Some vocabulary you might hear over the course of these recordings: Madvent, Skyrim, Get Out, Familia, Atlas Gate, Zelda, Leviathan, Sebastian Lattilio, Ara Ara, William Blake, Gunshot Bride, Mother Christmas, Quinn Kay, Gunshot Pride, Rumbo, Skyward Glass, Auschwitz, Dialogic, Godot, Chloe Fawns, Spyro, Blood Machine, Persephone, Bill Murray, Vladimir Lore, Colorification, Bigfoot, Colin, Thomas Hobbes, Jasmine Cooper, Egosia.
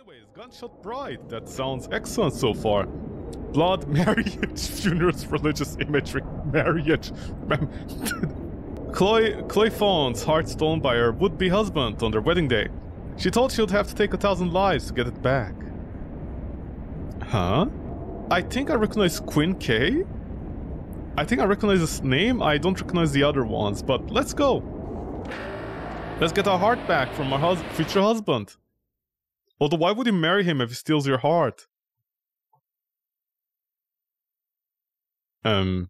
Anyways, Gunshot Bride, that sounds excellent so far. Blood, marriage, funerals, religious imagery, marriage. Chloe Fawns, heartstone by her would-be husband on their wedding day. She told she'd have to take 1,000 lives to get it back. Huh? I think I recognize Quinn Kay? I think I recognize his name, I don't recognize the other ones, but let's go. Let's get our heart back from our future husband. Although why would you marry him if he steals your heart? Are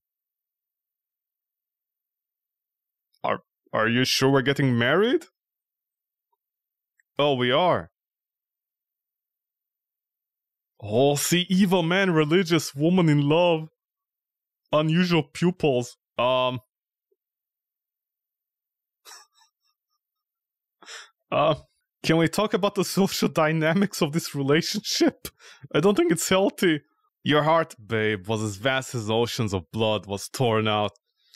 you sure we're getting married? Oh, we are. Oh, see, evil man, religious woman in love. Unusual pupils. Can we talk about the social dynamics of this relationship? I don't think it's healthy. Your heart, babe, was as vast as oceans of blood was torn out,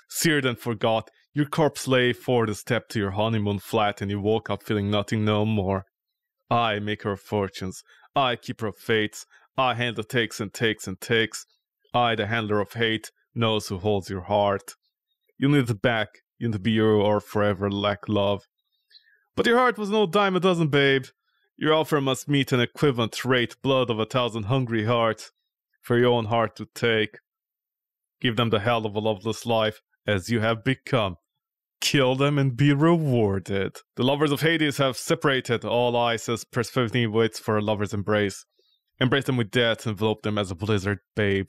seared and forgot. Your corpse lay forward a step to your honeymoon flat, and you woke up feeling nothing no more. I make her fortunes. I keep her fates. I handle takes and takes and takes. I, the handler of hate, knows who holds your heart. You need it back. You need to be your or forever lack love. But your heart was no dime a dozen, babe. Your offer must meet an equivalent rate, blood of 1,000 hungry hearts, for your own heart to take. Give them the hell of a loveless life, as you have become. Kill them and be rewarded. The lovers of Hades have separated. All eyes as Persephone waits for a lover's embrace. Embrace them with death, envelope them as a blizzard, babe.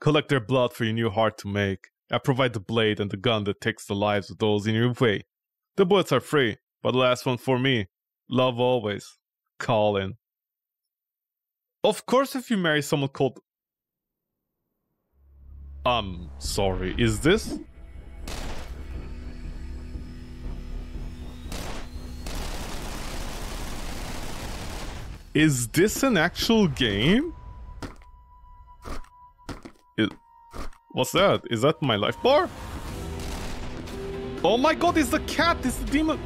Collect their blood for your new heart to make. I provide the blade and the gun that takes the lives of those in your way. The bullets are free, but the last one for me. Love always. Colin. Of course, if you marry someone called... I'm sorry, is this? Is this an actual game? What's that? Is that my life bar? Oh my god, it's the cat! It's the demon!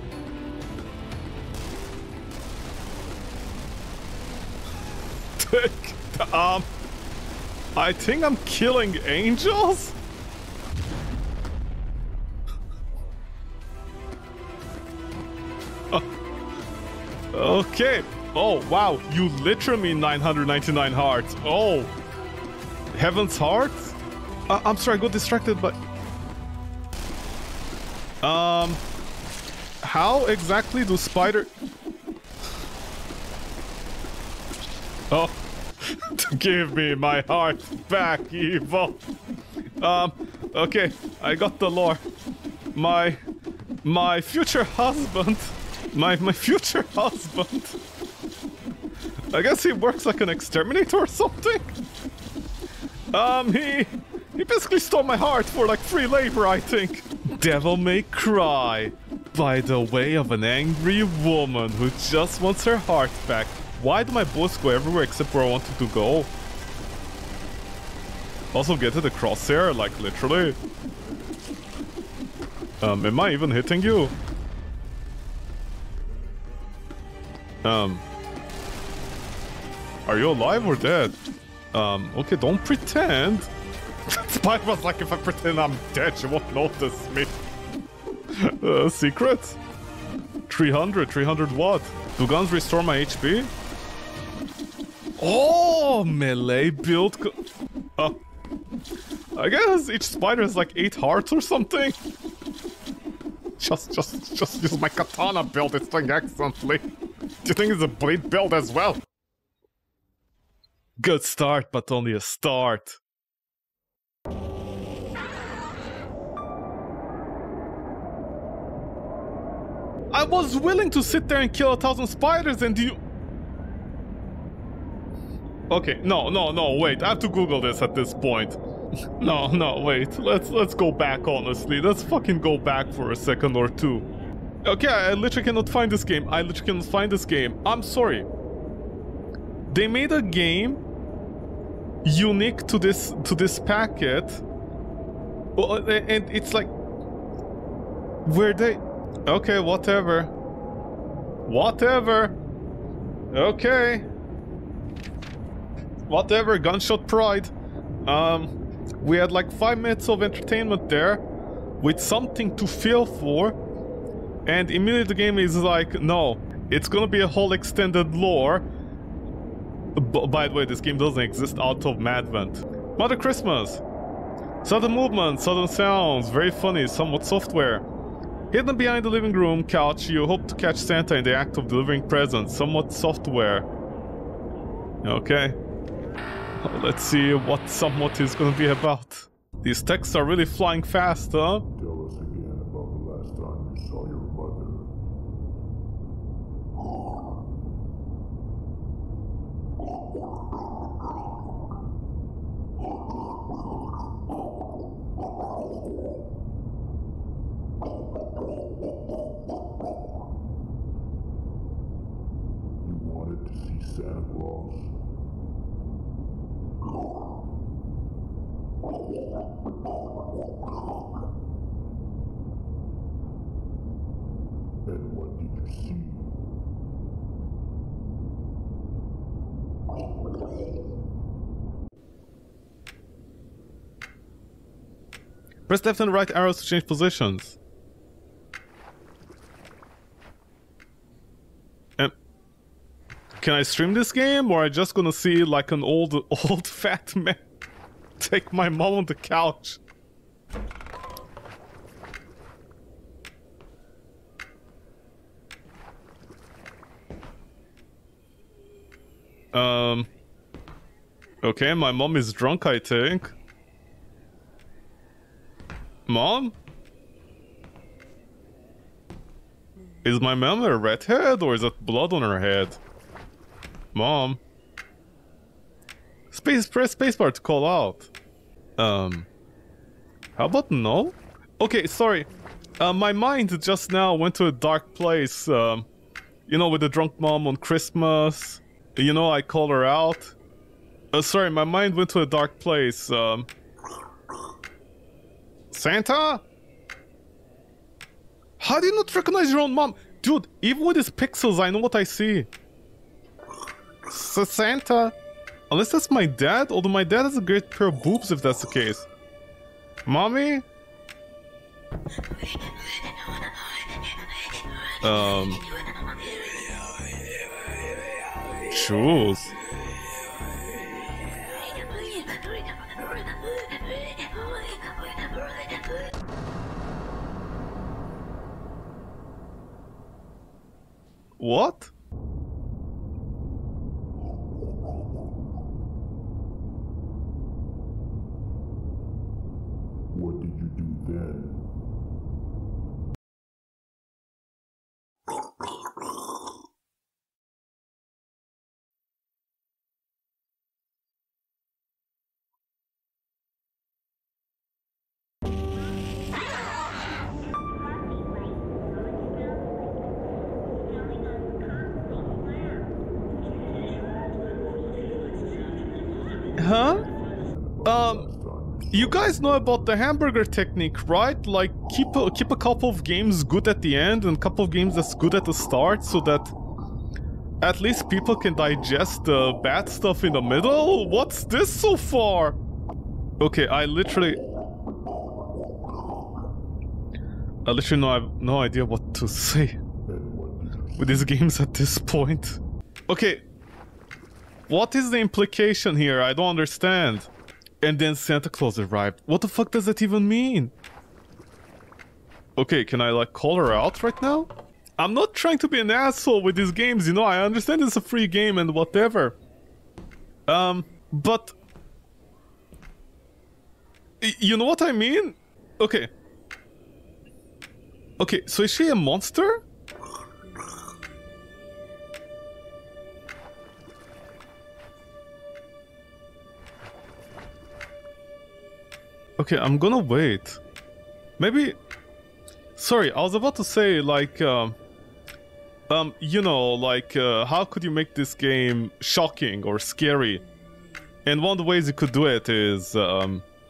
I think I'm killing angels? Okay. Oh, wow. You literally 999 hearts. Oh. Heaven's hearts? I'm sorry, I got distracted by... How exactly do spider... Oh. Give me my heart back, evil. Okay, I got the lore. My future husband. My future husband. I guess he works like an exterminator or something. He basically stole my heart for like free labor, I think. Devil May Cry. By the way of an angry woman who just wants her heart back. Why do my bullets go everywhere except where I wanted to go? Also get to the crosshair, like literally. Am I even hitting you? Are you alive or dead? Okay, don't pretend. Spy was like, if I pretend I'm dead, you won't notice me. Secret? 300 what? Do guns restore my HP? Oh, melee build. I guess each spider has like 8 hearts or something. Just use my katana build. It's doing excellently. Do you think it's a blade build as well? Good start, but only a start. I was willing to sit there and kill 1,000 spiders and you... Okay, no, wait, I have to Google this at this point. No, wait, let's go back, honestly. Let's fucking go back for a second or two. Okay, I literally cannot find this game. I'm sorry. They made a game unique to this packet. And it's like... Where they... Okay, whatever. Okay. whatever, Gunshot Pride. We had like 5 minutes of entertainment there with something to feel for, and immediately the game is like, no, it's gonna be a whole extended lore. By the way, this game doesn't exist out of Madvent. Mother Christmas. Sudden movement, sudden sounds, very funny, somewhat software. Hidden behind the living room couch, you hope to catch Santa in the act of delivering presents, somewhat software. Okay. Let's see what somewhat is gonna be about. These texts are really flying fast, huh? Tell us again about the last time you saw your mother. You wanted to see Santa Claus. And what did you see? Press left and right arrows to change positions. Can I stream this game, or am I just gonna see like an old fat man take my mom on the couch? Okay, my mom is drunk, I think. Mom? Is my mom a redhead, or is that blood on her head? Mom? Press spacebar to call out. How about no? Okay, sorry. My mind just now went to a dark place. You know, with the drunk mom on Christmas. You know, I call her out. Sorry, my mind went to a dark place. Santa? How do you not recognize your own mom? Dude, even with his pixels, I know what I see. Santa? Unless that's my dad, although my dad has a great pair of boobs if that's the case. Mommy? Shoes. What? What did you do then? Huh? You guys know about the hamburger technique, right? Like, keep a couple of games good at the end and a couple of games that's good at the start, so that at least people can digest the bad stuff in the middle? What's this so far? Okay, I literally have no idea what to say with these games at this point. Okay. What is the implication here? I don't understand. And then Santa Claus arrived. What the fuck does that even mean? Okay, can I like call her out right now? I'm not trying to be an asshole with these games, you know, I understand it's a free game and whatever. But... you know what I mean? Okay. Okay, so is she a monster? Okay, I'm gonna wait. Maybe... Sorry, I was about to say, like, you know, like, how could you make this game shocking or scary? And one of the ways you could do it is,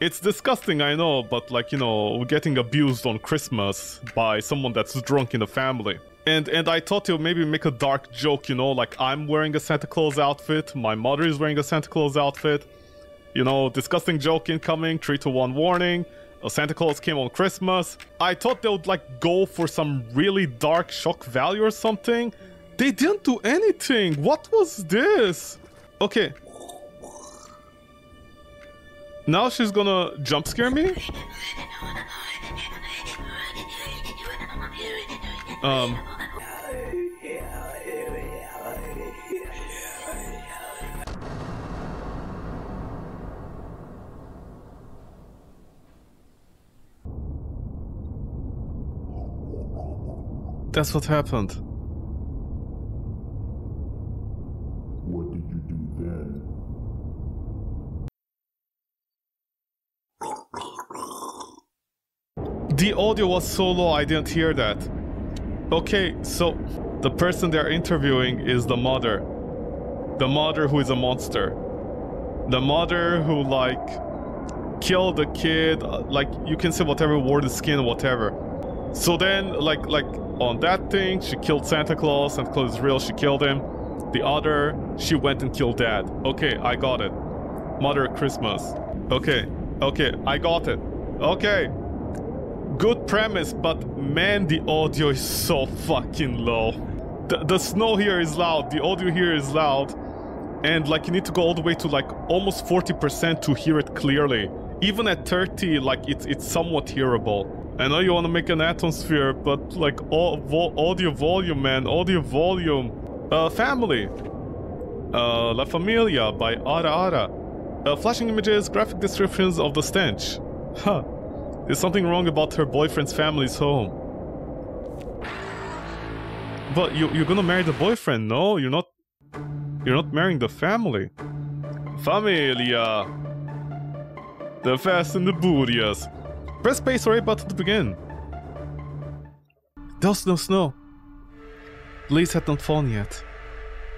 it's disgusting, I know, but, like, you know, getting abused on Christmas by someone that's drunk in the family. And I thought you'll maybe make a dark joke, you know, like I'm wearing a Santa Claus outfit, my mother is wearing a Santa Claus outfit. You know, disgusting joke incoming, 3-1 warning. Santa Claus came on Christmas. I thought they would like go for some really dark shock value or something. They didn't do anything. What was this? Okay. Now she's gonna jump scare me? That's what happened. What did you do then? The audio was so low, I didn't hear that. Okay, so the person they're interviewing is the mother. The mother who is a monster. The mother who, like, killed the kid. Like, you can say whatever, wore the skin, whatever. So then, like, on that thing, she killed Santa Claus. Santa Claus is real, she killed him. The other, she went and killed Dad. Okay, I got it. Mother at Christmas. Okay, I got it. Okay. Good premise, but man, the audio is so fucking low. The snow here is loud, the audio here is loud. And, like, you need to go all the way to, like, almost 40% to hear it clearly. Even at 30, like, it's somewhat hearable. I know you want to make an atmosphere, but like audio volume, man, audio volume. Family. La Familia by Ara Ara. Flashing images, graphic descriptions of the stench. Huh. There's something wrong about her boyfriend's family's home. But you're gonna marry the boyfriend, no? You're not marrying the family. Familia. The Fast and the Burias. Press space or A button to begin. There was no snow. The leaves had not fallen yet.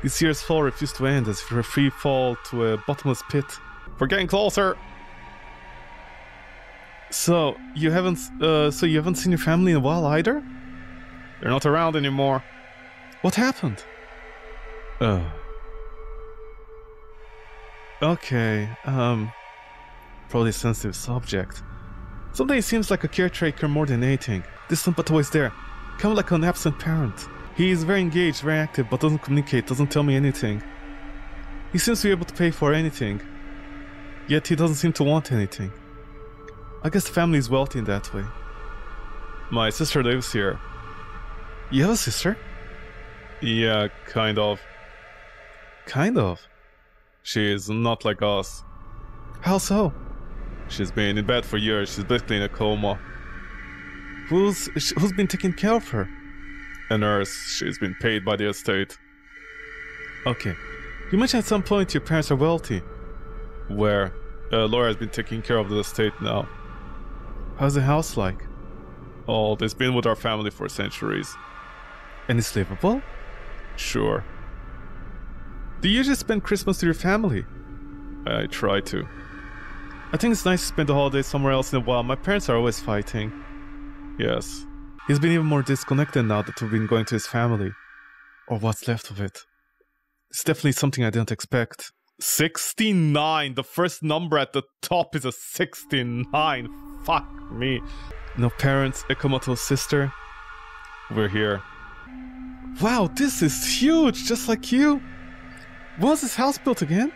This year's fall refused to end as if a free fall to a bottomless pit. We're getting closer. So you haven't seen your family in a while either? They're not around anymore. What happened? Probably a sensitive subject. Someday he seems like a caretaker more than anything. Distant but always there. Kind of like an absent parent. He is very engaged, very active, but doesn't communicate, doesn't tell me anything. He seems to be able to pay for anything. Yet he doesn't seem to want anything. I guess the family is wealthy in that way. My sister lives here. You have a sister? Yeah, kind of. Kind of? She is not like us. How so? She's been in bed for years, she's basically in a coma. Who's been taking care of her? A nurse, she's been paid by the estate. Okay, you mentioned at some point your parents are wealthy. Where? Laura has been taking care of the estate now. How's the house like? Oh, it's been with our family for centuries. And it's livable? Sure. Do you just spend Christmas with your family? I try to. I think it's nice to spend the holidays somewhere else in a while. My parents are always fighting. Yes. He's been even more disconnected now that we've been going to his family. Or what's left of it. It's definitely something I didn't expect. 69! The first number at the top is a 69! Fuck me. No parents, a comatose sister. We're here. Wow, this is huge! Just like you! When was this house built again?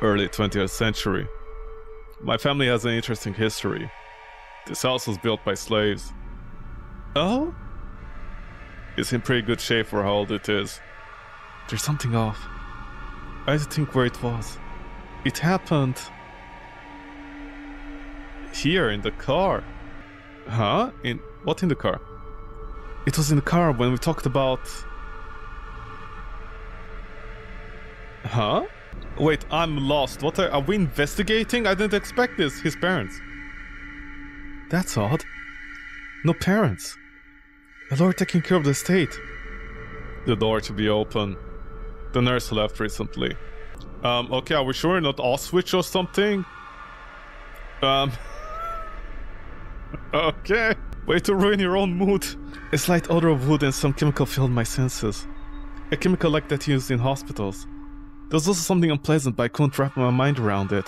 Early 20th century. My family has an interesting history. This house was built by slaves. Oh? It's in pretty good shape for how old it is. There's something off. I had to think where it was. It happened... here, in the car. Huh? In... what in the car? It was in the car when we talked about... huh? Wait, I'm lost. What are we investigating? I didn't expect this. His parents. That's odd. No parents. The Lord taking care of the estate. The door to be open. The nurse left recently. Okay, are we sure you're not Auschwitz or something? Okay. Way to ruin your own mood. A slight odor of wood and some chemical filled my senses. A chemical like that used in hospitals. There was also something unpleasant, but I couldn't wrap my mind around it.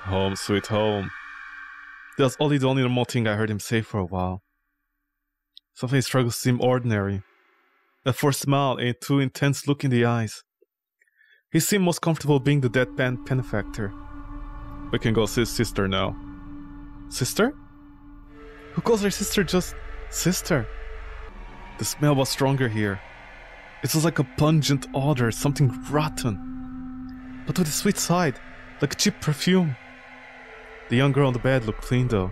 Home sweet home. That was only the only normal thing I heard him say for a while. Something struggles to seem ordinary. That forced smile and a too intense look in the eyes. He seemed most comfortable being the deadpan benefactor. We can go see his sister now. Sister? Who calls her sister just sister? The smell was stronger here. It was like a pungent odor, something rotten. But with a sweet side, like a cheap perfume. The young girl on the bed looked clean though.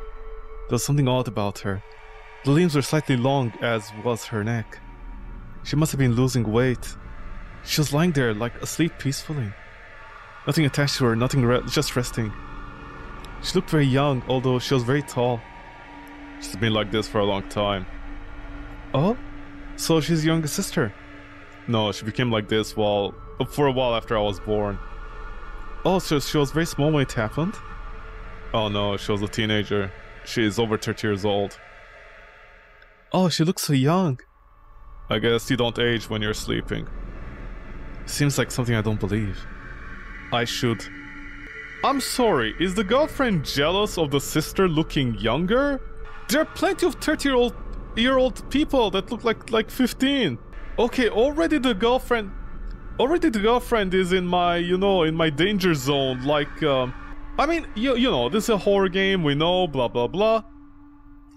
There was something odd about her. The limbs were slightly long, as was her neck. She must have been losing weight. She was lying there, like asleep peacefully. Nothing attached to her, nothing just resting. She looked very young, although she was very tall. She's been like this for a long time. Oh? So she's your youngest sister? No, she became like this for a while after I was born. Oh, so she was very small when it happened? Oh no, she was a teenager. She is over 30 years old. Oh, she looks so young. I guess you don't age when you're sleeping. Seems like something I don't believe. I should. I'm sorry, is the girlfriend jealous of the sister looking younger? There are plenty of 30-year-old people that look like 15. Okay, already the girlfriend is in my, in my danger zone. Like, I mean, you know, this is a horror game, we know, blah, blah, blah.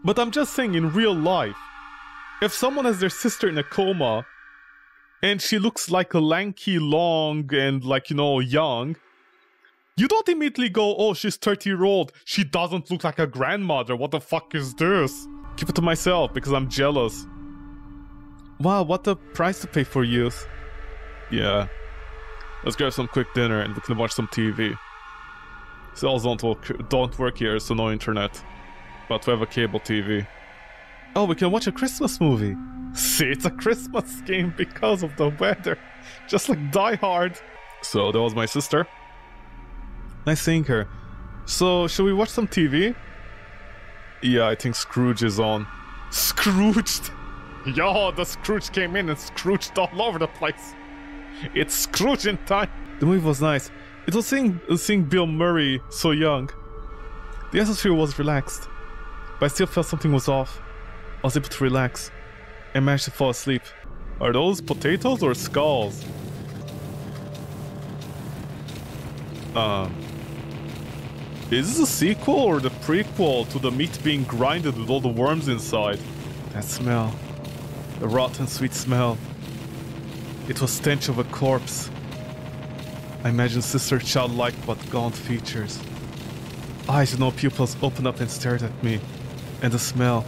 But I'm just saying, in real life, if someone has their sister in a coma, and she looks like a lanky, long, and young, you don't immediately go, oh, she's 30-year-old, she doesn't look like a grandmother, what the fuck is this? Keep it to myself, because I'm jealous. Wow, what a price to pay for youth. Yeah. Let's grab some quick dinner and we can watch some TV. Cells don't work here, so no internet. But we have a cable TV. Oh, we can watch a Christmas movie. See, it's a Christmas game because of the weather. Just like Die Hard. So, that was my sister. Nice seeing her. So, should we watch some TV? Yeah, I think Scrooge is on. Scrooged! Yo, the Scrooge came in and Scrooged all over the place. It's Scrooging time! The movie was nice. It was seeing Bill Murray so young. The atmosphere was relaxed, but I still felt something was off. I was able to relax and managed to fall asleep. Are those potatoes or skulls? Is this a sequel or the prequel to the meat being grinded with all the worms inside? That smell. The rotten sweet smell. It was stench of a corpse. I imagine sister childlike but gaunt features. Eyes and no pupils opened up and stared at me. And the smell.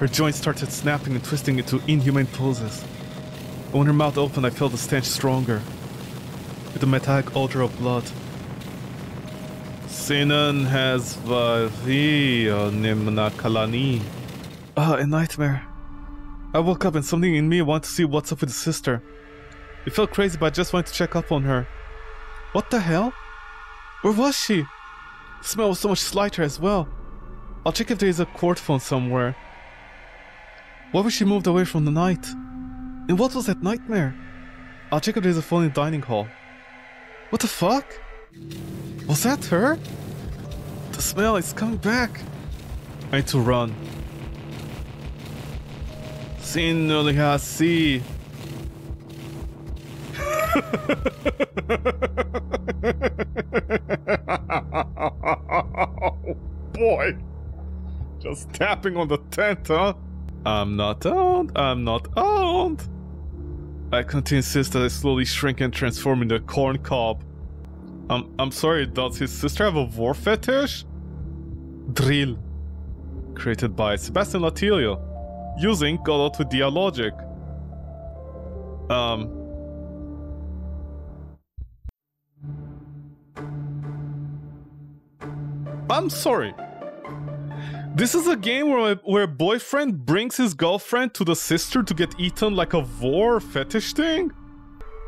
Her joints started snapping and twisting into inhumane poses. And when her mouth opened, I felt the stench stronger. With the metallic odor of blood. Sinan has Vavio Nimna Kalani. Ah, a nightmare. I woke up and something in me wanted to see what's up with the sister. It felt crazy, but I just wanted to check up on her. What the hell? Where was she? The smell was so much slighter as well. I'll check if there is a court phone somewhere. Why was she moved away from the night? And what was that nightmare? I'll check if there is a phone in the dining hall. What the fuck? Was that her? The smell is coming back. I need to run. Sinulihasi. Oh boy. Just tapping on the tent, huh? I'm not owned. I'm not owned. I continue to insist that I slowly shrink and transform into a corn cob. I'm sorry, does his sister have a war fetish? Drill. Created by Sebastian Lattilio. Using Godot with Dialogic. I'm sorry. This is a game where a boyfriend brings his girlfriend to the sister to get eaten like a vor fetish thing?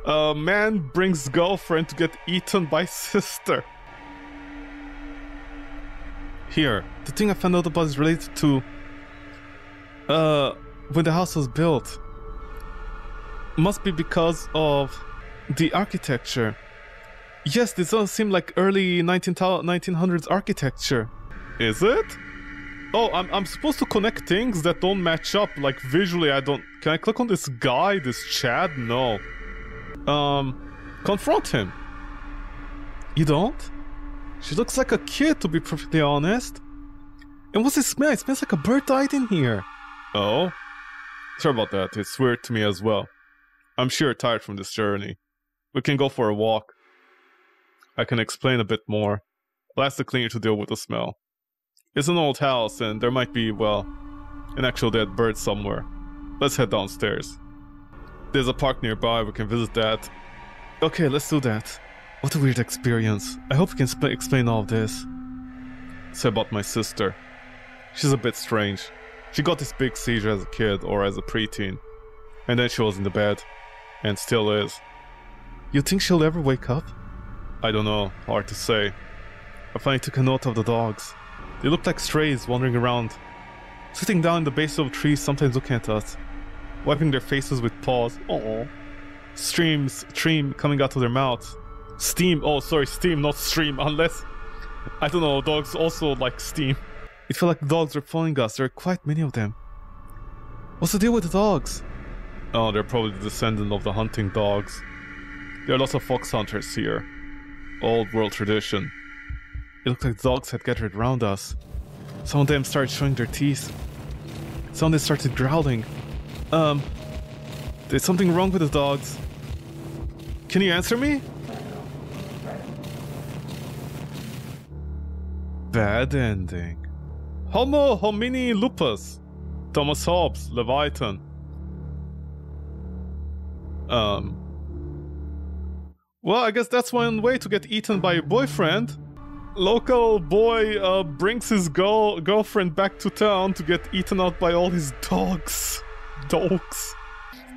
A man brings girlfriend to get eaten by sister. Here, the thing I found out about is related to when the house was built. Must be because of the architecture. Yes, this does seem like early 1900s architecture. Is it? Oh, I'm supposed to connect things that don't match up, like visually I don't... Can I click on this guy, this Chad? No. Confront him. You don't? She looks like a kid, to be perfectly honest. And what's it smell? It smells like a bird died in here. Oh? Sorry about that, it's weird to me as well. I'm sure you're tired from this journey. We can go for a walk. I can explain a bit more. I'll ask the cleaner to deal with the smell. It's an old house and there might be, well, an actual dead bird somewhere. Let's head downstairs. There's a park nearby, we can visit that. Okay, let's do that. What a weird experience. I hope we can explain all of this. Say about my sister. She's a bit strange. She got this big seizure as a kid or as a preteen. And then she was in the bed. And still is. You think she'll ever wake up? I don't know, hard to say. I finally took a note of the dogs. They looked like strays wandering around, sitting down in the base of a tree, sometimes looking at us, wiping their faces with paws. Oh, stream coming out of their mouths. Steam. Oh, sorry, steam, not stream. Unless I don't know, dogs also like steam. It felt like the dogs were following us. There are quite many of them. What's the deal with the dogs? Oh, they're probably the descendant of the hunting dogs. There are lots of fox hunters here. Old world tradition. It looked like dogs had gathered around us. Some of them started showing their teeth. Some of them started growling. There's something wrong with the dogs. Can you answer me? Bad ending. Homo homini lupus. Thomas Hobbes, Leviathan. Well, I guess that's one way to get eaten by your boyfriend. Local boy brings his girlfriend back to town to get eaten out by all his dogs. Dogs.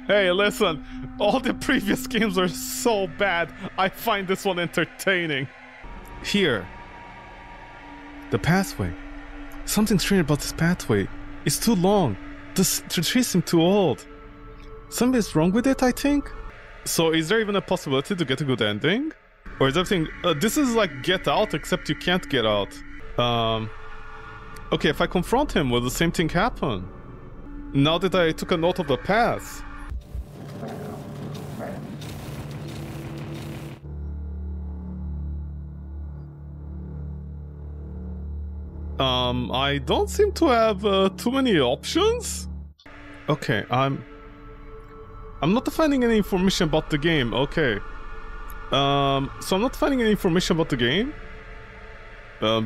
Hey, listen. All the previous games are so bad. I find this one entertaining. Here. The pathway. Something strange about this pathway. It's too long. The trees seem too old. Something's wrong with it, I think. So is there even a possibility to get a good ending? Or is everything... this is like Get Out, except you can't get out. Okay, if I confront him, will the same thing happen? Now that I took a note of the path. I don't seem to have too many options. Okay, I'm not finding any information about the game, okay. So I'm not finding any information about the game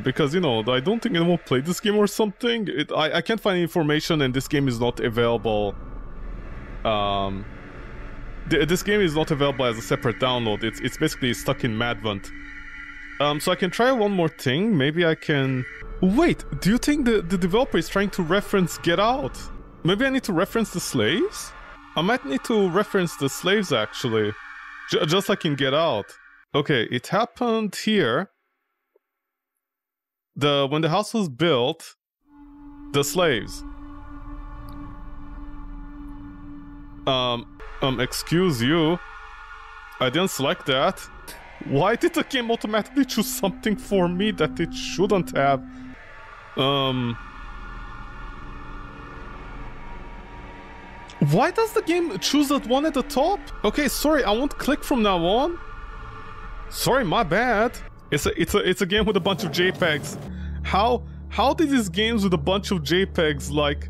because, you know, I don't think anyone played this game or something. I can't find any information and this game is not available. This game is not available as a separate download. It's basically stuck in Madvent. So I can try one more thing. Maybe I can... Wait, do you think the developer is trying to reference Get Out? Maybe I need to reference the slaves? I might need to reference the slaves, actually. Just like in Get Out. Okay, it happened here. When the house was built, the slaves. Excuse you. I didn't select that. Why did the game automatically choose something for me that it shouldn't have? Why does the game choose that one at the top? Okay, sorry, I won't click from now on. Sorry, my bad. It's a game with a bunch of JPEGs. How did these games with a bunch of JPEGs like...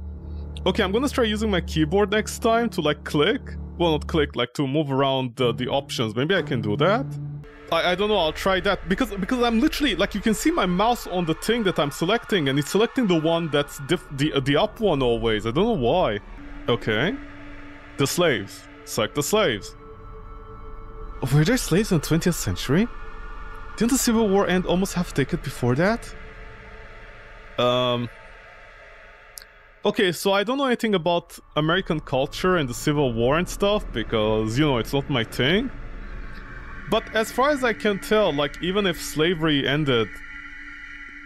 Okay, I'm gonna try using my keyboard next time to like click. Well, not click, like to move around the options. Maybe I can do that. I don't know, I'll try that. Because I'm literally, like you can see my mouse on the thing that I'm selecting and it's selecting the one that's the up one always. I don't know why. Okay. The slaves. Select the slaves. Were there slaves in the 20th century? Didn't the Civil War end almost half a decade before that? Okay, so I don't know anything about American culture and the Civil War and stuff because, you know, it's not my thing. But as far as I can tell, like, even if slavery ended,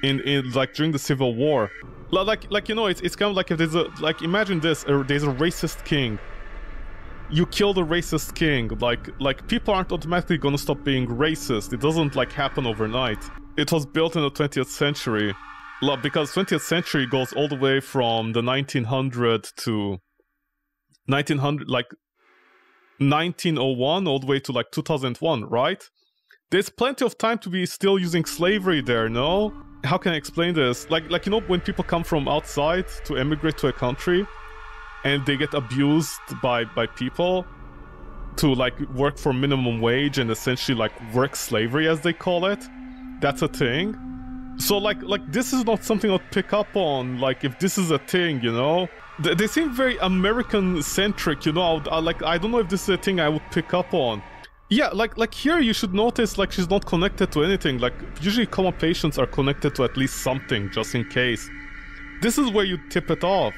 in like during the Civil War. Like you know, it's kind of like if there's a, like, imagine this, there's a racist king. You kill the racist king, like people aren't automatically gonna stop being racist. It doesn't like happen overnight. It was built in the 20th century, because 20th century goes all the way from the 1900 to 1900, like 1901 all the way to like 2001, right? There's plenty of time to be still using slavery there, no? How can I explain this? Like you know, when people come from outside to emigrate to a country, and they get abused by people to like work for minimum wage and essentially like work slavery, as they call it. That's a thing. So like this is not something I'll pick up on. Like if this is a thing, you know, they seem very American centric. You know, I don't know if this is a thing I would pick up on. Yeah, like here you should notice like she's not connected to anything. Like usually coma patients are connected to at least something just in case. This is where you tip it off.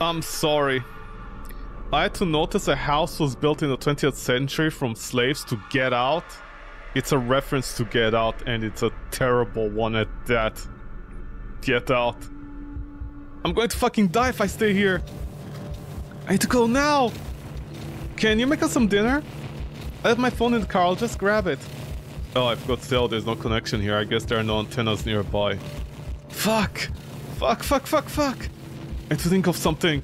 I'm sorry. I had to notice a house was built in the 20th century from slaves to Get Out. It's a reference to Get Out, and it's a terrible one at that. Get out. I'm going to fucking die if I stay here. I need to go now. Can you make us some dinner? I have my phone in the car, I'll just grab it. Oh, I forgot to tell, there's no connection here. I guess there are no antennas nearby. Fuck. Fuck, fuck, fuck, fuck. I had to think of something.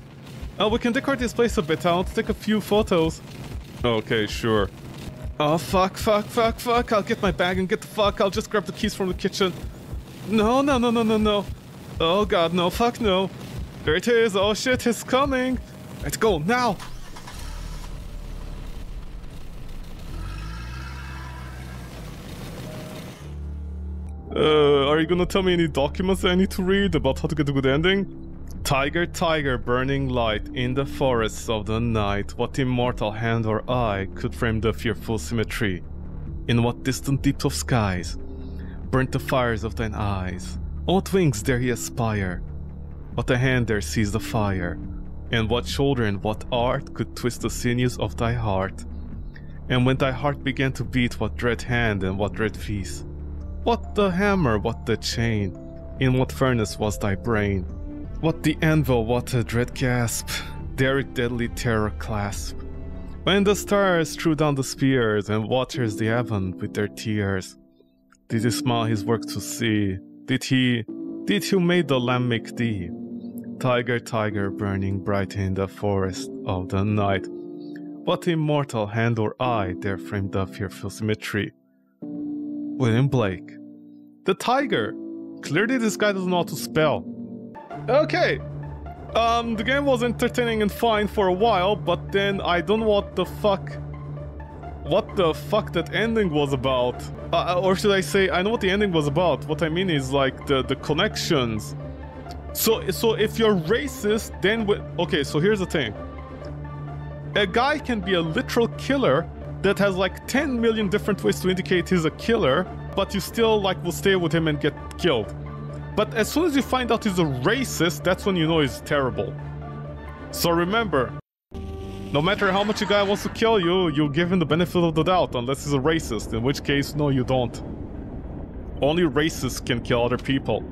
Oh, we can decorate this place a bit. I want to take a few photos. Okay, sure. Oh, fuck, fuck, fuck, fuck. I'll get my bag and get the fuck. I'll just grab the keys from the kitchen. No, no, no, no, no, no. Oh, God, no, fuck, no. There it is. Oh, shit, it's coming. Let's go now. Are you gonna tell me any documents that I need to read about how to get a good ending? Tiger, tiger, burning light in the forests of the night. What immortal hand or eye could frame the fearful symmetry? In what distant deeps of skies burnt the fires of thine eyes? On what wings dare he aspire? What a hand there sees the fire? And what shoulder and what art could twist the sinews of thy heart? And when thy heart began to beat, what dread hand and what dread feast? What the hammer, what the chain? In what furnace was thy brain? What the anvil, what a dread gasp, dare it deadly terror clasp. When the stars threw down the spears and waters the heaven with their tears, did he smile his work to see? Did he who made the lamb make thee? Tiger, tiger, burning bright in the forest of the night. What immortal hand or eye dare frame the fearful symmetry? William Blake. The tiger! Clearly this guy doesn't know how to spell. Okay, the game was entertaining and fine for a while, but then I don't know what the fuck that ending was about. Or should I say, I know what the ending was about. What I mean is like the connections. So if you're racist, then okay, so here's the thing. A guy can be a literal killer that has like 10 million different ways to indicate he's a killer, but you still like will stay with him and get killed. But as soon as you find out he's a racist, that's when you know he's terrible. So remember, no matter how much a guy wants to kill you, you give him the benefit of the doubt, unless he's a racist, in which case, no, you don't. Only racists can kill other people.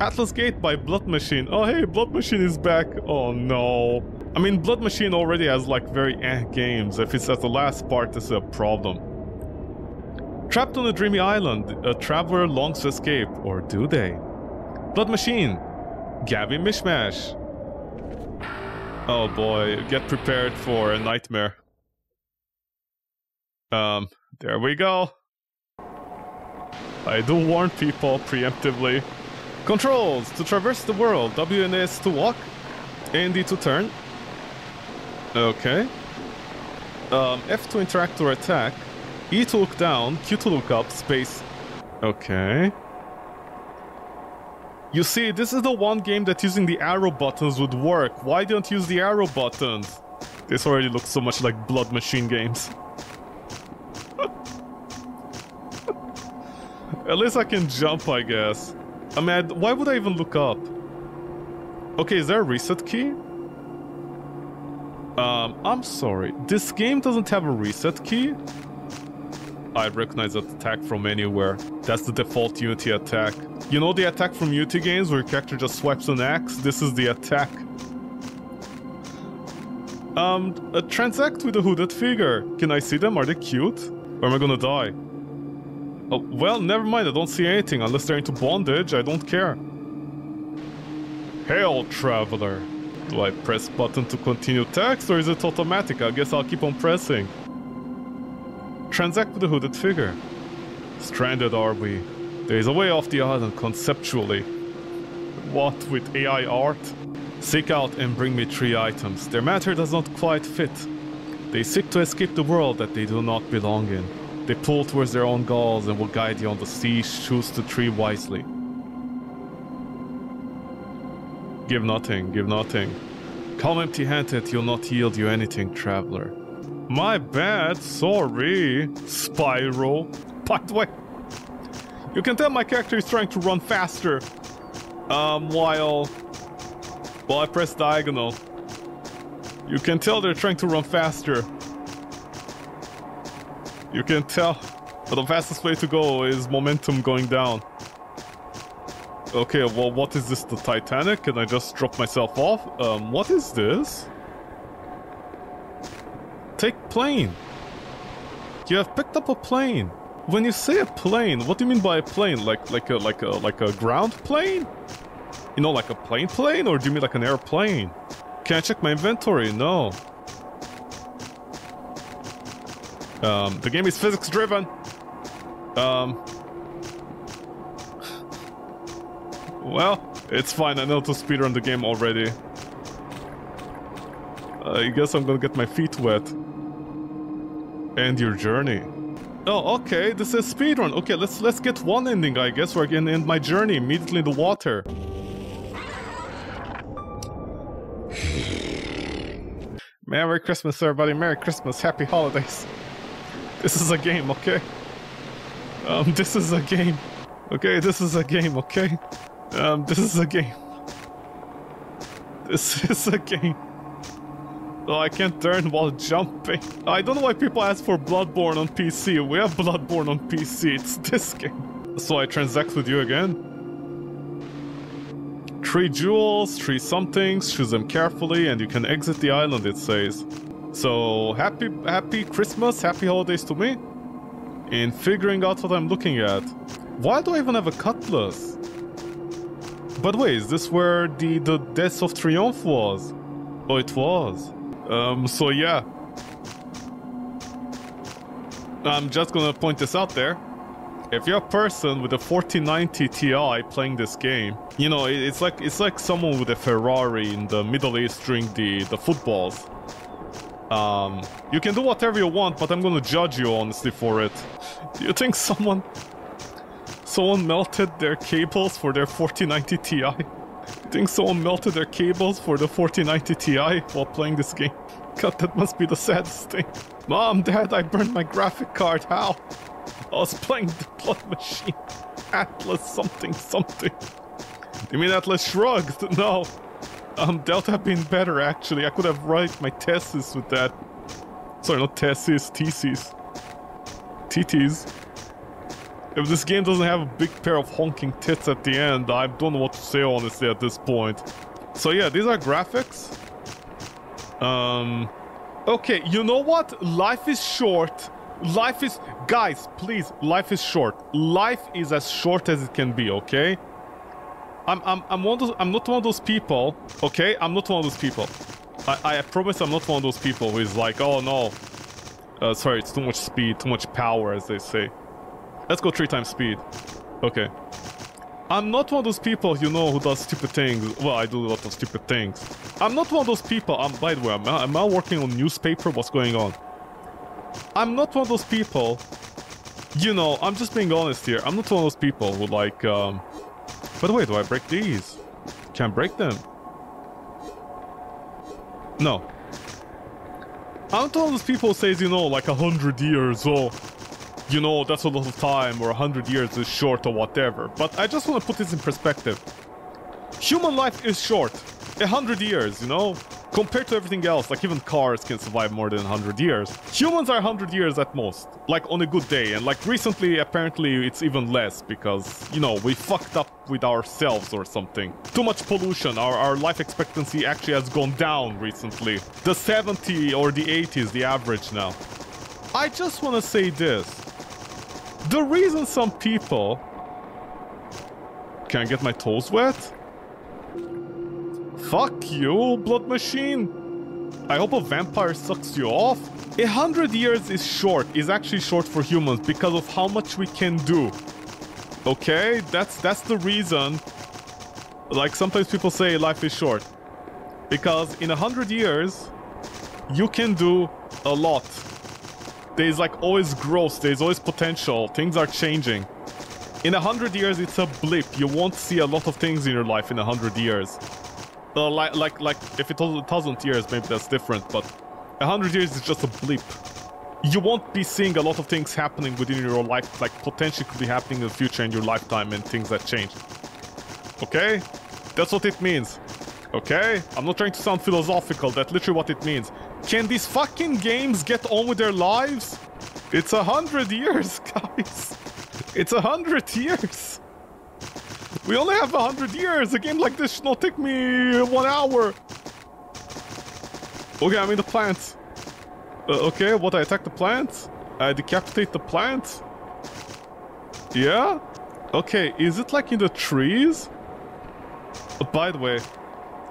Atlas Gate by Blood Machine. Oh, hey, Blood Machine is back. Oh, no. I mean, Blood Machine already has, like, very games. If it's at the last part, it's a problem. Trapped on a dreamy island, a traveler longs to escape, or do they? Blood Machine, Gabby Mishmash. Oh boy, get prepared for a nightmare. There we go. I do warn people preemptively. Controls, to traverse the world, W and S to walk, A and D to turn. Okay. F to interact or attack, E to look down, Q to look up, space. Okay. You see, this is the one game that using the arrow buttons would work. Why don't you use the arrow buttons? This already looks so much like Blood Machine games. At least I can jump, I guess. I mean, why would I even look up? Okay, is there a reset key? I'm sorry. This game doesn't have a reset key? I recognize that attack from anywhere. That's the default Unity attack. You know the attack from Unity games where your character just swipes an axe? This is the attack. Transact with a hooded figure. Can I see them? Are they cute? Or am I gonna die? Oh, well, never mind. I don't see anything. Unless they're into bondage, I don't care. Hail, traveler. Do I press button to continue text or is it automatic? I guess I'll keep on pressing. Transact with a hooded figure. Stranded are we? There is a way off the island conceptually. What with AI art? Seek out and bring me 3 items. Their matter does not quite fit. They seek to escape the world that they do not belong in. They pull towards their own goals and will guide you on the sea. Choose the 3 wisely. Give nothing, give nothing. Come empty-handed, you'll not yield you anything, traveler. My bad, sorry, Spyro. By the way, you can tell my character is trying to run faster. While I press diagonal. You can tell they're trying to run faster. You can tell. But the fastest way to go is momentum going down. Okay, well, what is this? The Titanic? Can I just drop myself off? What is this? Take plane. You have picked up a plane. When you say a plane, what do you mean by a plane? Like a ground plane? You know, like a plane? Or do you mean like an airplane? Can I check my inventory? No. The game is physics driven. Well, it's fine. I know to speedrun the game already. I guess I'm gonna get my feet wet. End your journey. Oh, okay. This is speedrun. Okay, let's get one ending, I guess, where I can end my journey immediately in the water. Merry Christmas, everybody. Merry Christmas. Happy holidays. This is a game, okay? This is a game. Okay, this is a game, okay? This is a game. This is a game. Oh, I can't turn while jumping. I don't know why people ask for Bloodborne on PC. We have Bloodborne on PC. It's this game. So I transact with you again. 3 jewels, 3 somethings. Choose them carefully, and you can exit the island. It says. So happy Christmas, happy holidays to me. In figuring out what I'm looking at. Why do I even have a cutlass? But wait, is this where the Death of Triumph was? Oh, it was. So yeah. I'm just gonna point this out there. If you're a person with a 4090 Ti playing this game, you know, it's like someone with a Ferrari in the Middle East during the footballs. You can do whatever you want, but I'm gonna judge you honestly for it. Do you think someone melted their cables for their 4090 Ti. I think someone melted their cables for the 4090 Ti while playing this game. God, that must be the saddest thing. Mom, Dad, I burned my graphic card. How? I was playing the Blood Machine. Atlas something. You mean Atlas Shrugged? No. That would have been better, actually. I could have written my thesis with that. Sorry, not thesis, theses. TTs. If this game doesn't have a big pair of honking tits at the end, I don't know what to say honestly at this point. So yeah, these are graphics. Okay, you know what? Life is short. Guys, please, life is short. Life is as short as it can be, okay? I'm not one of those people, okay? I'm not one of those people. I promise I'm not one of those people who is like, oh no. Sorry, it's too much speed, too much power, as they say. Let's go 3 times speed. Okay. I'm not one of those people, you know, who does stupid things. Well, I do a lot of stupid things. I'm not one of those people. By the way, I'm now working on newspaper. What's going on? I'm not one of those people. You know, I'm just being honest here. I'm not one of those people who like... By the way, do I break these? Can't break them. No. I'm not one of those people who says, you know, like 100 years or... You know, that's a lot of time, or 100 years is short, or whatever. But I just want to put this in perspective. Human life is short. 100 years, you know? compared to everything else. Like, even cars can survive more than 100 years. Humans are 100 years at most, like, on a good day. And, like, recently, apparently, it's even less because, you know, we fucked up with ourselves or something. Too much pollution. Our life expectancy actually has gone down recently. The 70 or the 80 is the average now. I just want to say this. The reason some people... Can I get my toes wet? Fuck you, Blood Machine. I hope a vampire sucks you off. 100 years is short, is actually short for humans because of how much we can do. Okay, that's the reason. Like, sometimes people say life is short. Because in 100 years, you can do a lot. There's like always growth, there's always potential, things are changing. In 100 years, it's a blip. You won't see a lot of things in your life in 100 years. Like if it was 1,000 years, maybe that's different, but 100 years is just a blip. You won't be seeing a lot of things happening within your life, like potentially could be happening in the future in your lifetime and things that change. Okay? That's what it means. Okay? I'm not trying to sound philosophical, that's literally what it means. Can these fucking games get on with their lives? It's 100 years, guys. It's 100 years. We only have 100 years. A game like this should not take me 1 hour. Okay, I'm in the plants. Okay, what? I attack the plants? I decapitate the plants? Yeah? Okay, is it like in the trees? By the way,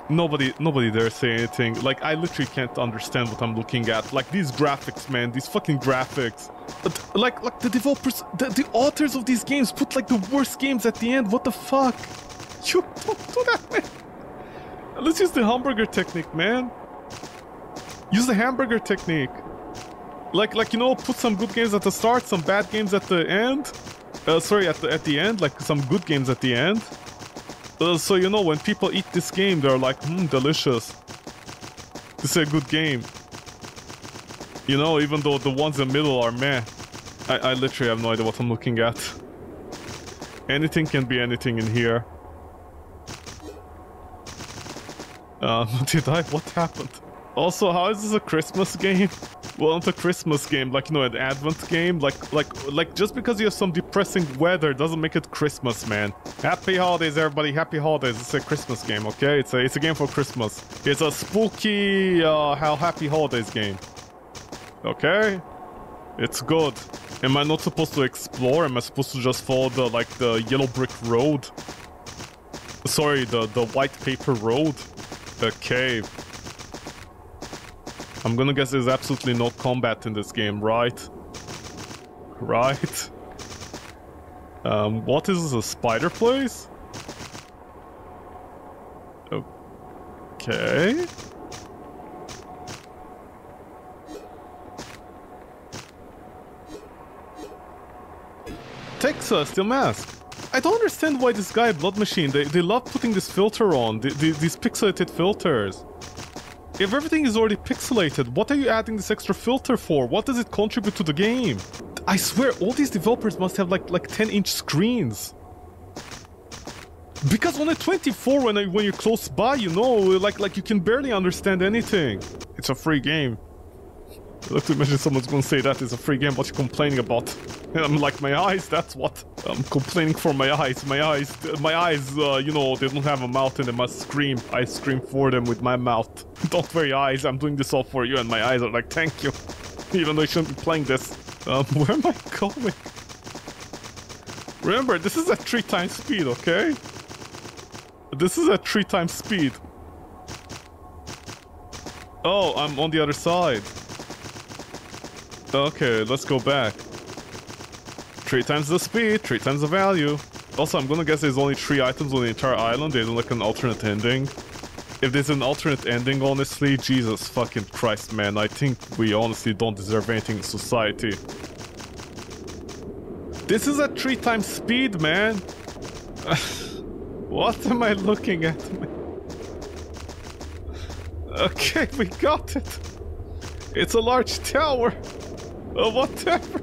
nobody there say anything. Like, I literally can't understand what I'm looking at. Like, these graphics, man. These fucking graphics. Like the developers, the authors of these games put like the worst games at the end. What the fuck? You don't do that, man. Let's use the hamburger technique, man. Use the hamburger technique. Like, you know, put some good games at the start, some bad games at the end. Sorry, at the end, like some good games at the end. So, you know, when people eat this game, they're like, delicious. This is a good game. You know, even though the ones in the middle are meh. I literally have no idea what I'm looking at. Anything can be anything in here. Did I? What happened? Also, how is this a Christmas game? Well, not a Christmas game, like, you know, an Advent game. Like, just because you have some depressing weather doesn't make it Christmas, man. Happy holidays, everybody. Happy holidays. It's a Christmas game, okay? It's a game for Christmas. It's a spooky, happy holidays game. Okay? It's good. Am I not supposed to explore? Am I supposed to just follow the, like, the yellow brick road? Sorry, the white paper road? The cave. I'm gonna guess there's absolutely no combat in this game, right? Right? What is this, a spider place? Okay... Texas, the mask. I don't understand why this guy, Blood Machine, they love putting this filter on, these pixelated filters. If everything is already pixelated, what are you adding this extra filter for? What does it contribute to the game? I swear, all these developers must have like 10-inch screens. Because on a 24, when you're close by, you know, like you can barely understand anything. It's a free game. I have to imagine someone's gonna say that it's a free game, what you're complaining about. And I'm like, my eyes, that's what. I'm complaining for my eyes. My eyes, you know, they don't have a mouth and they must scream. I scream for them with my mouth. Don't worry, eyes, I'm doing this all for you. And my eyes are like, thank you. Even though I shouldn't be playing this. Where am I going? Remember, this is at 3 times speed, okay? This is at 3 times speed. Oh, I'm on the other side. Okay, let's go back. 3 times the speed, 3 times the value. Also, I'm gonna guess there's only 3 items on the entire island. They don't like an alternate ending. If there's an alternate ending, honestly, Jesus fucking Christ, man. I think we honestly don't deserve anything in society. This is at 3 times speed, man. What am I looking at, man? Okay, we got it. It's a large tower. Whatever.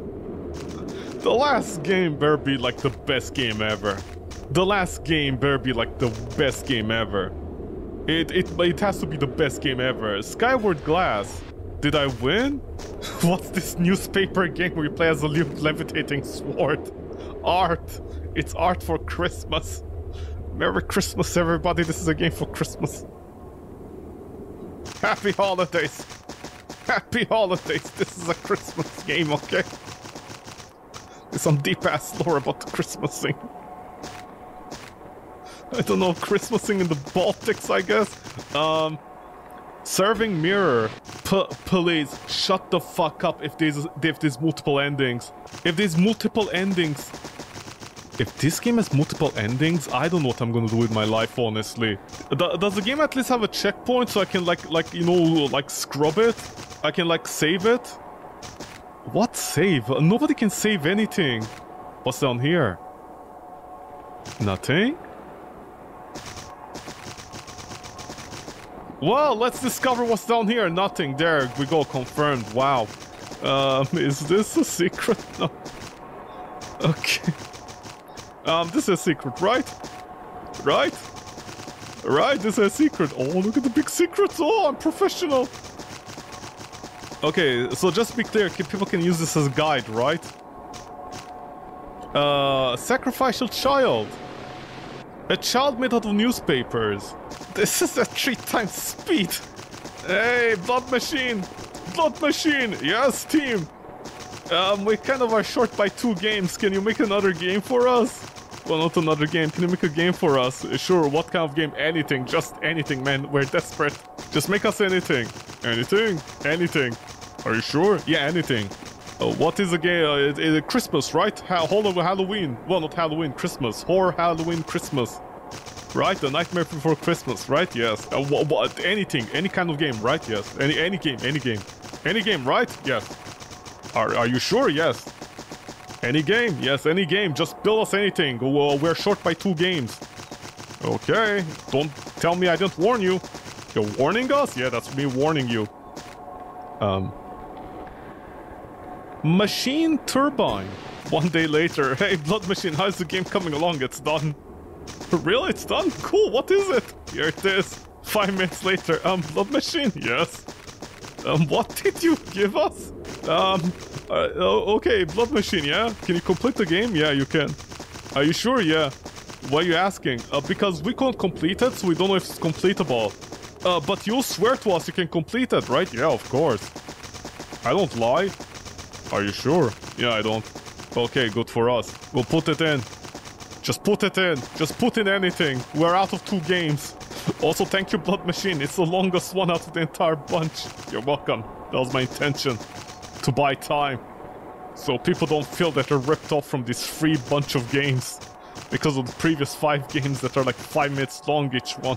The last game better be like the best game ever. The last game better be like the best game ever. It has to be the best game ever. Skyward Glass. Did I win? What's this newspaper game where you play as a levitating sword? Art. It's art for Christmas. Merry Christmas, everybody. This is a game for Christmas. Happy holidays. Happy holidays. This is a Christmas game, okay? There's some deep-ass lore about Christmasing. I don't know, Christmasing in the Baltics, I guess? Serving Mirror. Please, shut the fuck up if there's multiple endings. If there's multiple endings... If this game has multiple endings, I don't know what I'm gonna do with my life, honestly. Does the game at least have a checkpoint so I can, like you know, like, scrub it? I can, like, save it? What save? Nobody can save anything. What's down here? Nothing? Well, let's discover what's down here. Nothing. There we go. Confirmed. Wow. Is this a secret? No. Okay. This is a secret, right? Right? Right, this is a secret. Oh, look at the big secrets. Oh, I'm professional. Okay, so just to be clear, people can use this as a guide, right? Sacrificial child. A child made out of newspapers. This is at 3 times speed. Hey, Blood Machine. Blood Machine. Yes, team. We kind of are short by 2 games. Can you make another game for us? Well, not another game. Can you make a game for us? Sure, what kind of game? Anything. Just anything, man. We're desperate. Just make us anything. Anything. Anything. Are you sure? Yeah, anything. What is the game? Christmas, right? Hold on, Halloween. Well, not Halloween. Christmas. Horror Halloween Christmas. Right? The Nightmare Before Christmas, right? Yes. What? Anything. Any kind of game, right? Yes. Any game. Any game. Any game, right? Yes. Are you sure? Yes. Any game? Yes, any game. Just build us anything. We're short by 2 games. Okay. Don't tell me I didn't warn you. You're warning us? Yeah, that's me warning you. Machine Turbine. 1 day later. Hey, Blood Machine, how's the game coming along? It's done. Really? It's done? Cool. What is it? Here it is. 5 minutes later. Blood Machine? Yes. What did you give us? Okay, Blood Machine, yeah? Can you complete the game? Yeah, you can. Are you sure? Yeah. Why are you asking? Because we can't complete it, so we don't know if it's completable. But you'll swear to us you can complete it, right? Yeah, of course. I don't lie. Are you sure? Yeah, I don't. Okay, good for us. We'll put it in. Just put it in. Just put in anything. We're out of 2 games. Also, thank you, Blood Machine. It's the longest one out of the entire bunch. You're welcome. That was my intention. To buy time. So people don't feel that they're ripped off from this free bunch of games. Because of the previous 5 games that are like 5 minutes long each one.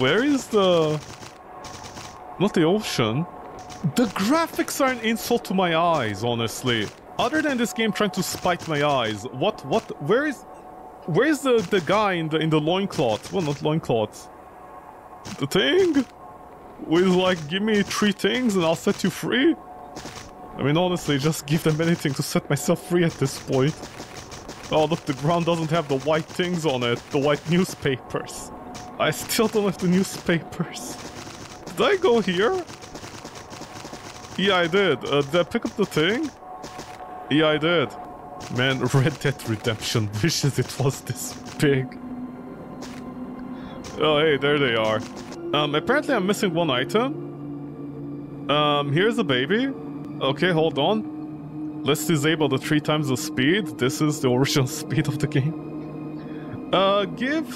Where is the... Not the ocean. The graphics are an insult to my eyes, honestly. Other than this game trying to spite my eyes. Where is the guy in the loincloth? Well, not loincloth. The thing? With like, give me 3 things and I'll set you free? I mean, honestly, just give them anything to set myself free at this point. Oh, look, the ground doesn't have the white things on it. The white newspapers. I still don't have the newspapers. Did I go here? Yeah, I did. Did I pick up the thing? Yeah, I did. Man, Red Dead Redemption wishes it was this big. Oh, hey, there they are. Apparently I'm missing 1 item. Here's a baby. Okay, hold on. Let's disable the 3 times the speed. This is the original speed of the game. Give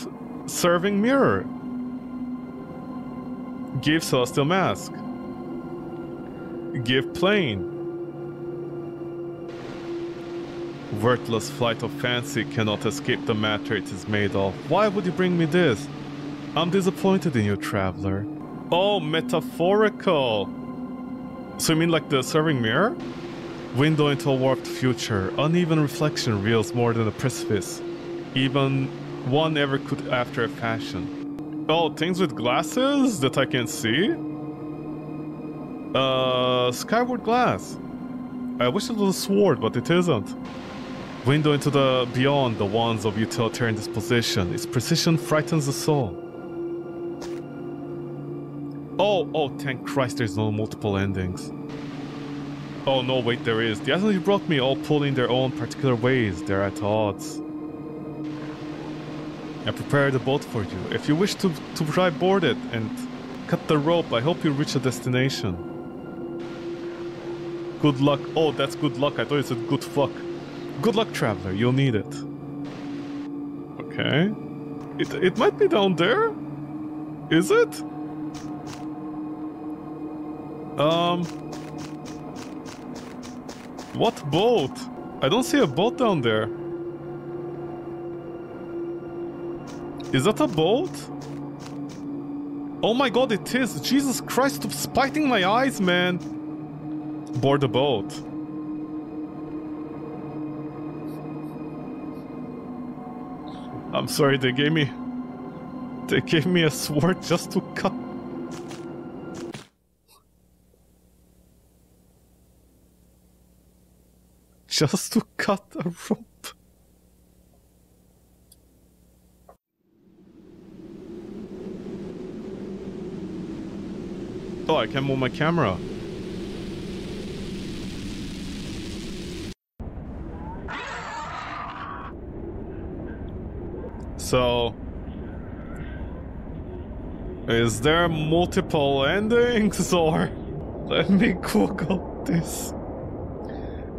Serving Mirror. Give Celestial Mask. Give Plane. Worthless flight of fancy cannot escape the matter it is made of. Why would you bring me this? I'm disappointed in you, traveler. Oh, metaphorical. So you mean like the serving mirror? Window into a warped future. Uneven reflection reels more than a precipice. Even one ever could after a fashion. Oh, things with glasses that I can see? Skyward glass. I wish it was a sword, but it isn't. window into the beyond, the wands of utilitarian disposition. Its precision frightens the soul. Oh, thank Christ there's no multiple endings. Oh, no, wait, there is. The items you brought me all pull in their own particular ways. They're at odds. I prepared a boat for you. If you wish to try board it and cut the rope, I hope you reach a destination. Good luck. Oh, that's good luck. I thought you said good fuck. Good luck, traveler. You'll need it. Okay. It might be down there? Is it? What boat? I don't see a boat down there. Is that a boat? Oh my god, it is! Jesus Christ, stop spiting my eyes, man! Board the boat. I'm sorry, they gave me a sword just to cut. Just to cut a rope. Oh, I can't move my camera. So... is there multiple endings or... Let me Google this.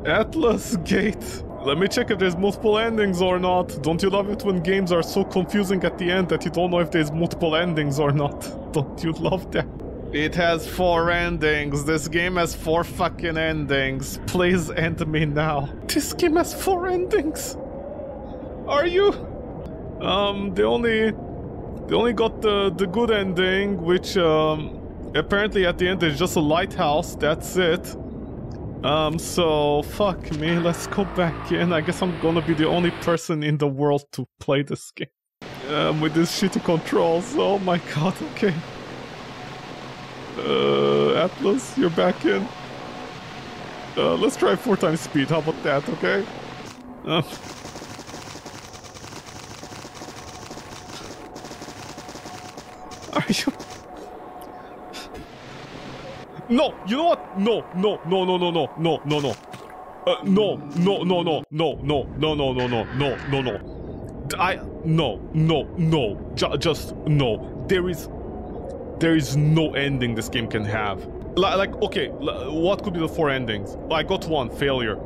Atlas Gate. Let me check if there's multiple endings or not. Don't you love it when games are so confusing at the end that you don't know if there's multiple endings or not? Don't you love that? It has 4 endings. This game has 4 fucking endings. Please end me now. This game has 4 endings? Are you? They only got the good ending, which apparently at the end is just a lighthouse. That's it. So, fuck me, let's go back in. I guess I'm gonna be the only person in the world to play this game. With these shitty controls, oh my god, okay. Atlas, you're back in. Let's try 4x speed, how about that, okay? Are you... No, you know what? No, there is no ending this game can have. Like, okay, what could be the 4 endings? I got 1, failure.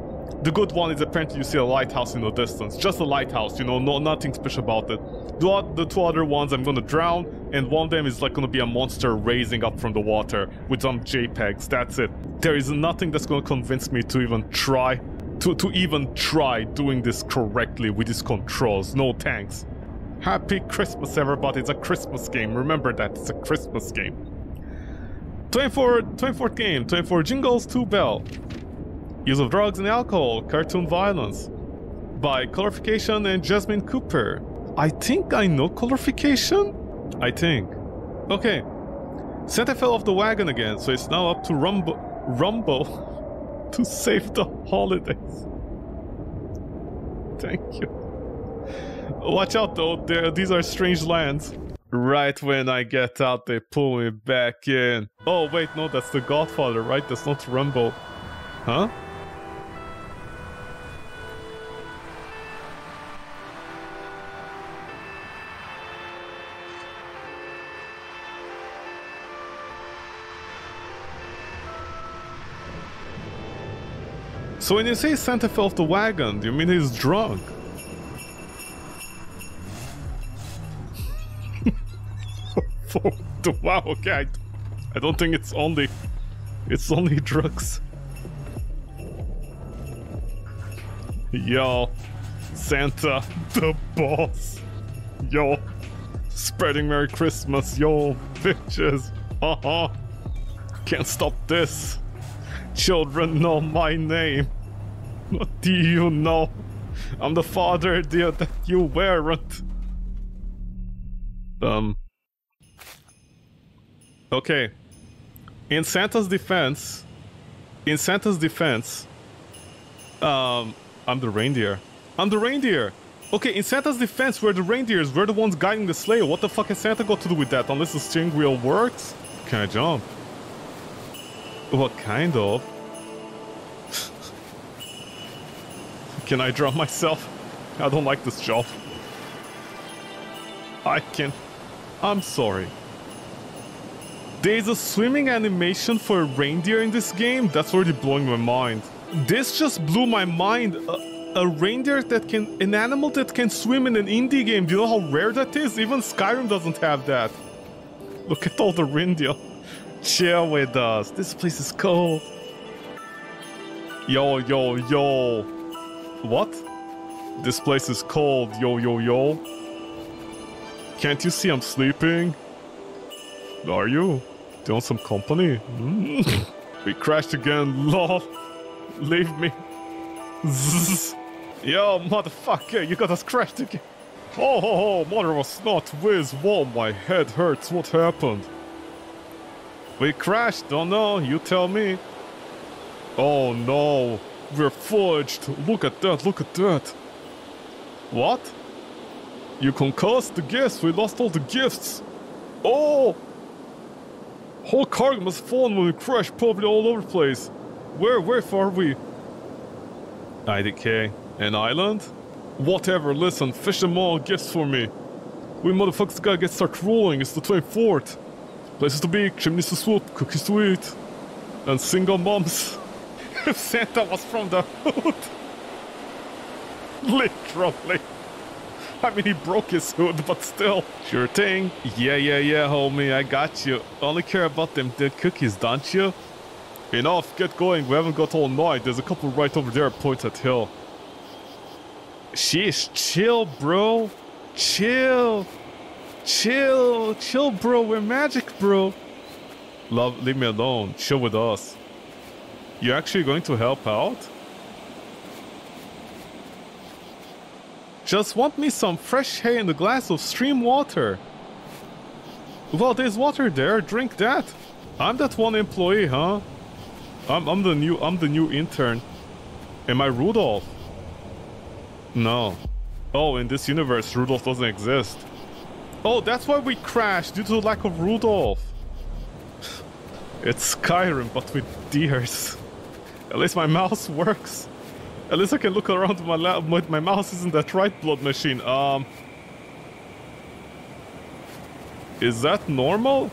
The good one is apparently you see a lighthouse in the distance. Just a lighthouse, you know, nothing special about it. The 2 other ones, I'm gonna drown, and one of them is like gonna be a monster raising up from the water with some JPEGs, that's it. There is nothing that's gonna convince me to even try, to even try doing this correctly with these controls, no thanks. Happy Christmas everybody, it's a Christmas game, remember that, it's a Christmas game. 24th game, 24 jingles, 2 bell. Use of drugs and alcohol, cartoon violence. By Colorification and Jasmine Cooper. I think I know Colorification? I think. Okay. Santa fell off the wagon again, so it's now up to Rumbo to save the holidays. Thank you. Watch out though, these are strange lands. Right when I get out, they pull me back in. Oh wait, no, that's the Godfather, right? That's not Rumbo. Huh? So when you say Santa fell off the wagon, do you mean he's drunk? Wow, okay, I don't think it's only drugs. Yo, Santa, the boss. Yo, spreading Merry Christmas, yo, bitches. Uh-huh. Can't stop this. Children know my name. What do you know? I'm the father, dear, that you weren't. Okay. In Santa's defense, I'm the reindeer. I'm the reindeer. Okay, in Santa's defense, we're the reindeers. We're the ones guiding the sleigh. What the fuck has Santa got to do with that? Unless the steering wheel works? Can I jump? Well, kind of. Can I drown myself? I don't like this job. I can... I'm sorry. There's a swimming animation for a reindeer in this game? That's already blowing my mind. This just blew my mind. A reindeer that can... An animal that can swim in an indie game. Do you know how rare that is? Even Skyrim doesn't have that. Look at all the reindeer. Chill with us. This place is cold. Yo, yo, yo. What? This place is cold. Yo, yo, yo. Can't you see I'm sleeping? Are you? Do you want some company? We crashed again. Lol. Leave me. Zzz. Yo, motherfucker, you got us crashed again. Oh, ho, ho, mother of a snot whiz. Whoa, my head hurts. What happened? We crashed. Don't know. You tell me. Oh, no. We're forged. Look at that. Look at that. What? You concussed the gifts. We lost all the gifts. Oh! Whole cargo must have fallen when we crashed, probably all over the place. Where are we? IDK. An island? Whatever, listen, fish them all, gifts for me. We motherfuckers gotta get start rolling, it's the 24th. Places to be, chimneys to swoop, cookies to eat. And single moms. If Santa was from the hood. Literally. I mean, he broke his hood, but still. Sure thing. Yeah, yeah, yeah, homie, I got you. Only care about them dead cookies, don't you? Enough, get going. We haven't got all night. There's a couple right over there, points at hill. Sheesh, chill, bro. Chill. Chill. Chill, bro. We're magic, bro. Love, leave me alone. Chill with us. You're actually going to help out? Just want me some fresh hay and a glass of stream water. Well, there's water there. Drink that. I'm that one employee, huh? I'm the new intern. Am I Rudolph? No. Oh, in this universe, Rudolph doesn't exist. Oh, that's why we crashed, due to the lack of Rudolph. It's Skyrim, but with deers. At least my mouse works. At least I can look around with my lab, but my mouse isn't that right, Blood Machine. Is that normal?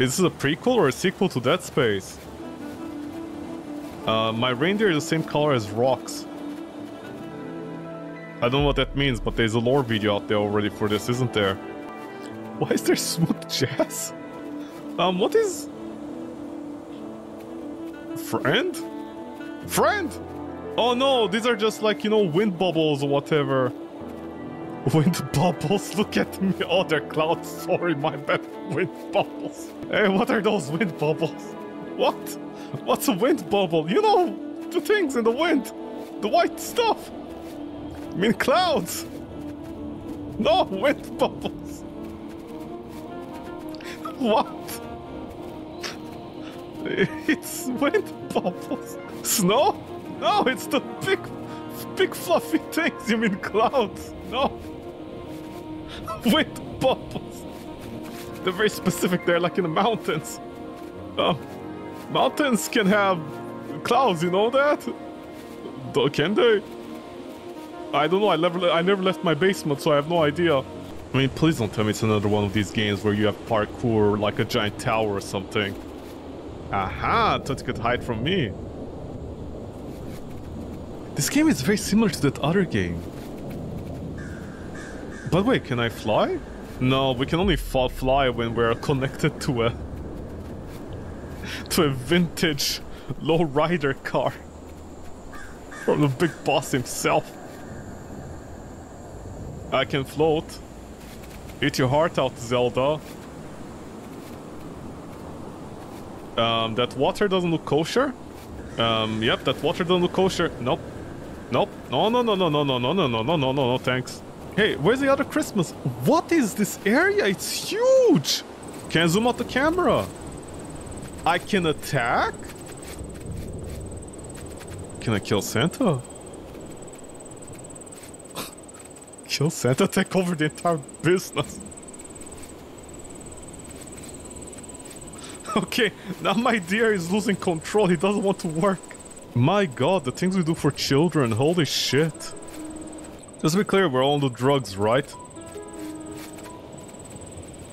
Is this a prequel or a sequel to Dead Space? My reindeer is the same color as rocks. I don't know what that means, but there's a lore video out there already for this, isn't there? Why is there smooth jazz? What is... Friend? Friend! Oh no, these are just like, you know, wind bubbles or whatever. Wind bubbles? Look at me. Oh, they're clouds. Sorry, my bad. Wind bubbles. Hey, what are those wind bubbles? What? What's a wind bubble? You know, the things in the wind. The white stuff. I mean, clouds. No, wind bubbles. What? It's wind bubbles. Snow? No, it's the big fluffy things. You mean clouds? No. Wind bubbles. They're very specific. They're like in the mountains. Mountains can have clouds. You know that? Can they? I don't know. I never left my basement, so I have no idea. I mean, please don't tell me it's another one of these games where you have parkour, like a giant tower or something. Aha, thought you could hide from me. This game is very similar to that other game. But wait, can I fly? No, we can only fly when we're connected to a vintage lowrider car from the big boss himself. I can float. Eat your heart out, Zelda. That water doesn't look kosher. Yep, that water doesn't look kosher. Nope. Nope. No, thanks. Hey, where's the other Christmas? What is this area? It's huge! Can I zoom out the camera? I can attack? Can I kill Santa? She'll Santa take over the entire business. Okay, now my dear is losing control. He doesn't want to work. My god, the things we do for children. Holy shit. Just to be clear, we're all on the drugs, right?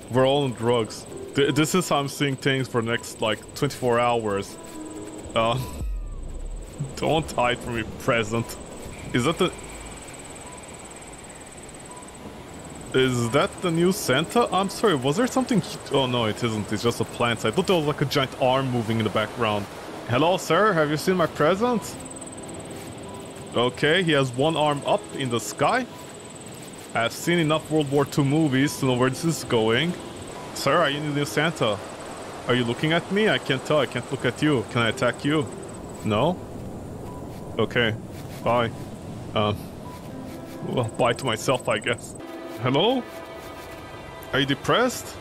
We're all on drugs. This is how I'm seeing things for the next, like, 24 hours. Don't hide from me, present. Is that the... Is that the new Santa? I'm sorry, was there something... Oh, no, it isn't. It's just a plant. I thought there was, like, a giant arm moving in the background. Hello, sir. Have you seen my present? Okay, he has one arm up in the sky. I've seen enough World War II movies to know where this is going. Sir, are you the new Santa? Are you looking at me? I can't tell. I can't look at you. Can I attack you? No? Okay. Bye. Well, bye to myself, I guess. Hello? Are you depressed?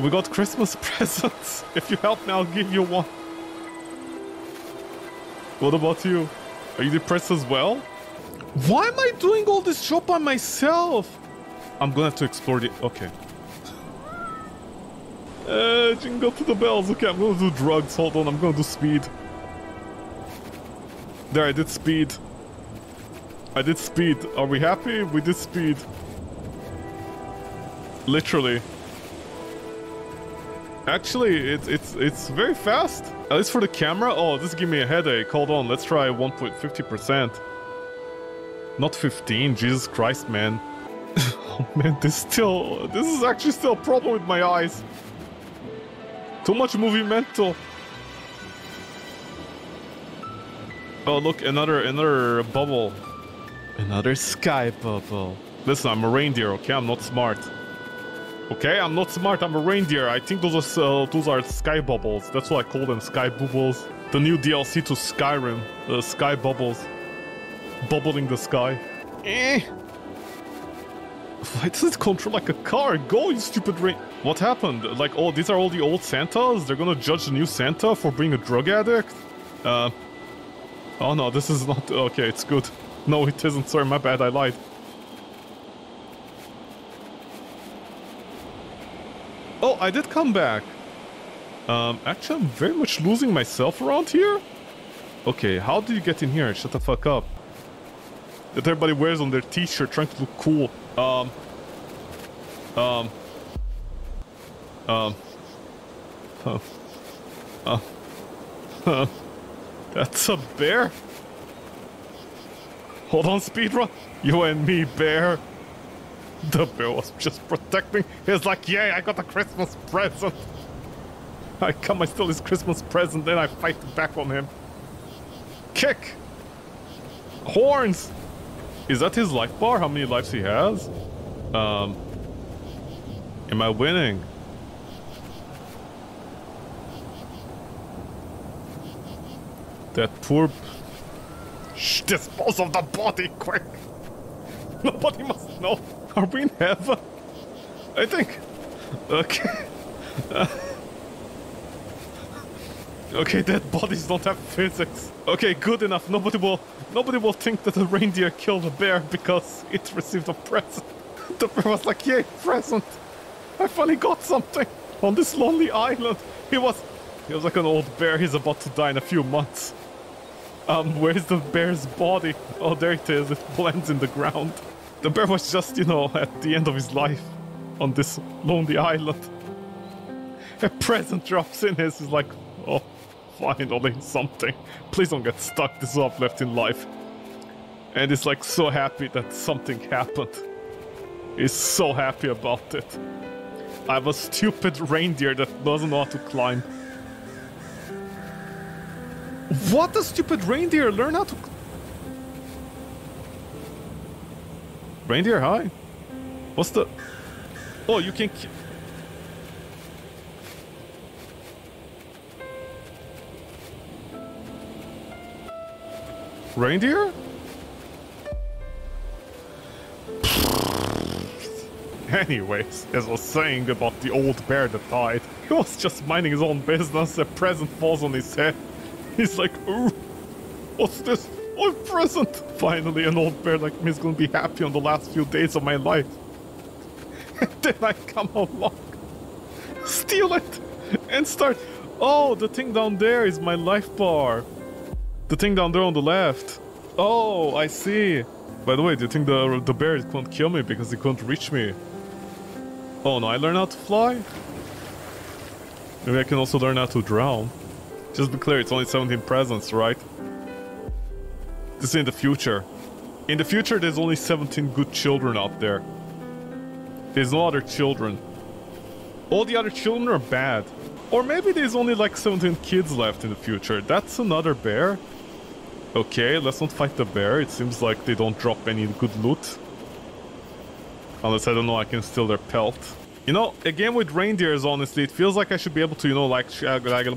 We got Christmas presents. If you help me, I'll give you one. What about you? Are you depressed as well? Why am I doing all this job by myself? I'm gonna have to explore the... Okay. Jingle to the bells. Okay, I'm gonna do drugs. Hold on, I'm gonna do speed. There, I did speed. I did speed. Are we happy? We did speed. Literally. Actually, it's very fast. At least for the camera. Oh, this gave me a headache. Hold on, let's try 1.50%. Not 15, Jesus Christ, man. Oh man, this is actually still a problem with my eyes. Too much movimento. Oh look, another bubble. Another sky bubble. Listen, I'm a reindeer, okay? I'm not smart. Okay, I'm not smart, I'm a reindeer. I think those are sky bubbles. That's why I call them sky bubbles. The new DLC to Skyrim, the sky bubbles. Bubbling the sky. Eh. Why does it control like a car? Go, you stupid rain. What happened? Like, oh, these are all the old Santas? They're gonna judge the new Santa for being a drug addict? Oh no, this is not... Okay, it's good. No, it isn't. Sorry, my bad, I lied. Oh, I did come back. Actually, I'm very much losing myself around here. Okay, how did you get in here? Shut the fuck up. That everybody wears on their t-shirt trying to look cool. That's a bear. Hold on, speedrun. You and me, bear. The bear was just protecting. He was like, yay, I got a Christmas present. I come, I steal his Christmas present, then I fight back on him. Kick. Horns. Is that his life bar? How many lives he has? Am I winning? That poor... Shh, dispose of the body, quick! Nobody must know. Are we in heaven? I think. Okay. Okay, dead bodies don't have physics. Okay, good enough. Nobody will think that a reindeer killed a bear because it received a present. The bear was like, yay, present. I finally got something on this lonely island. He was like an old bear. He's about to die in a few months. Where's the bear's body? Oh, there it is. It blends in the ground. The bear was just, you know, at the end of his life on this lonely island. A present drops in his. He's like, oh. Finally, something. Please don't get stuck. This is all I've left in life. And he's like so happy that something happened. He's so happy about it. I'm a stupid reindeer that doesn't know how to climb. What a stupid reindeer! Learn how to... Reindeer, hi. What's the... Oh, you can... Reindeer? Anyways, as I was saying about the old bear that died, he was just minding his own business, a present falls on his head. He's like, ooh, what's this? old present! Finally, an old bear like me is gonna be happy on the last few days of my life. And then I come along, steal it, and start... Oh, the thing down there is my life bar. The thing down there on the left. Oh, I see. By the way, do you think the bear couldn't kill me because he couldn't reach me? Oh no, I learned how to fly? Maybe I can also learn how to drown. Just be clear, it's only 17 presents, right? This is in the future. In the future, there's only 17 good children out there. There's no other children. All the other children are bad. Or maybe there's only like 17 kids left in the future. That's another bear. Okay, let's not fight the bear. It seems like they don't drop any good loot. Unless, I don't know, I can steal their pelt. You know, a game with reindeers, honestly, it feels like I should be able to, you know, like... Never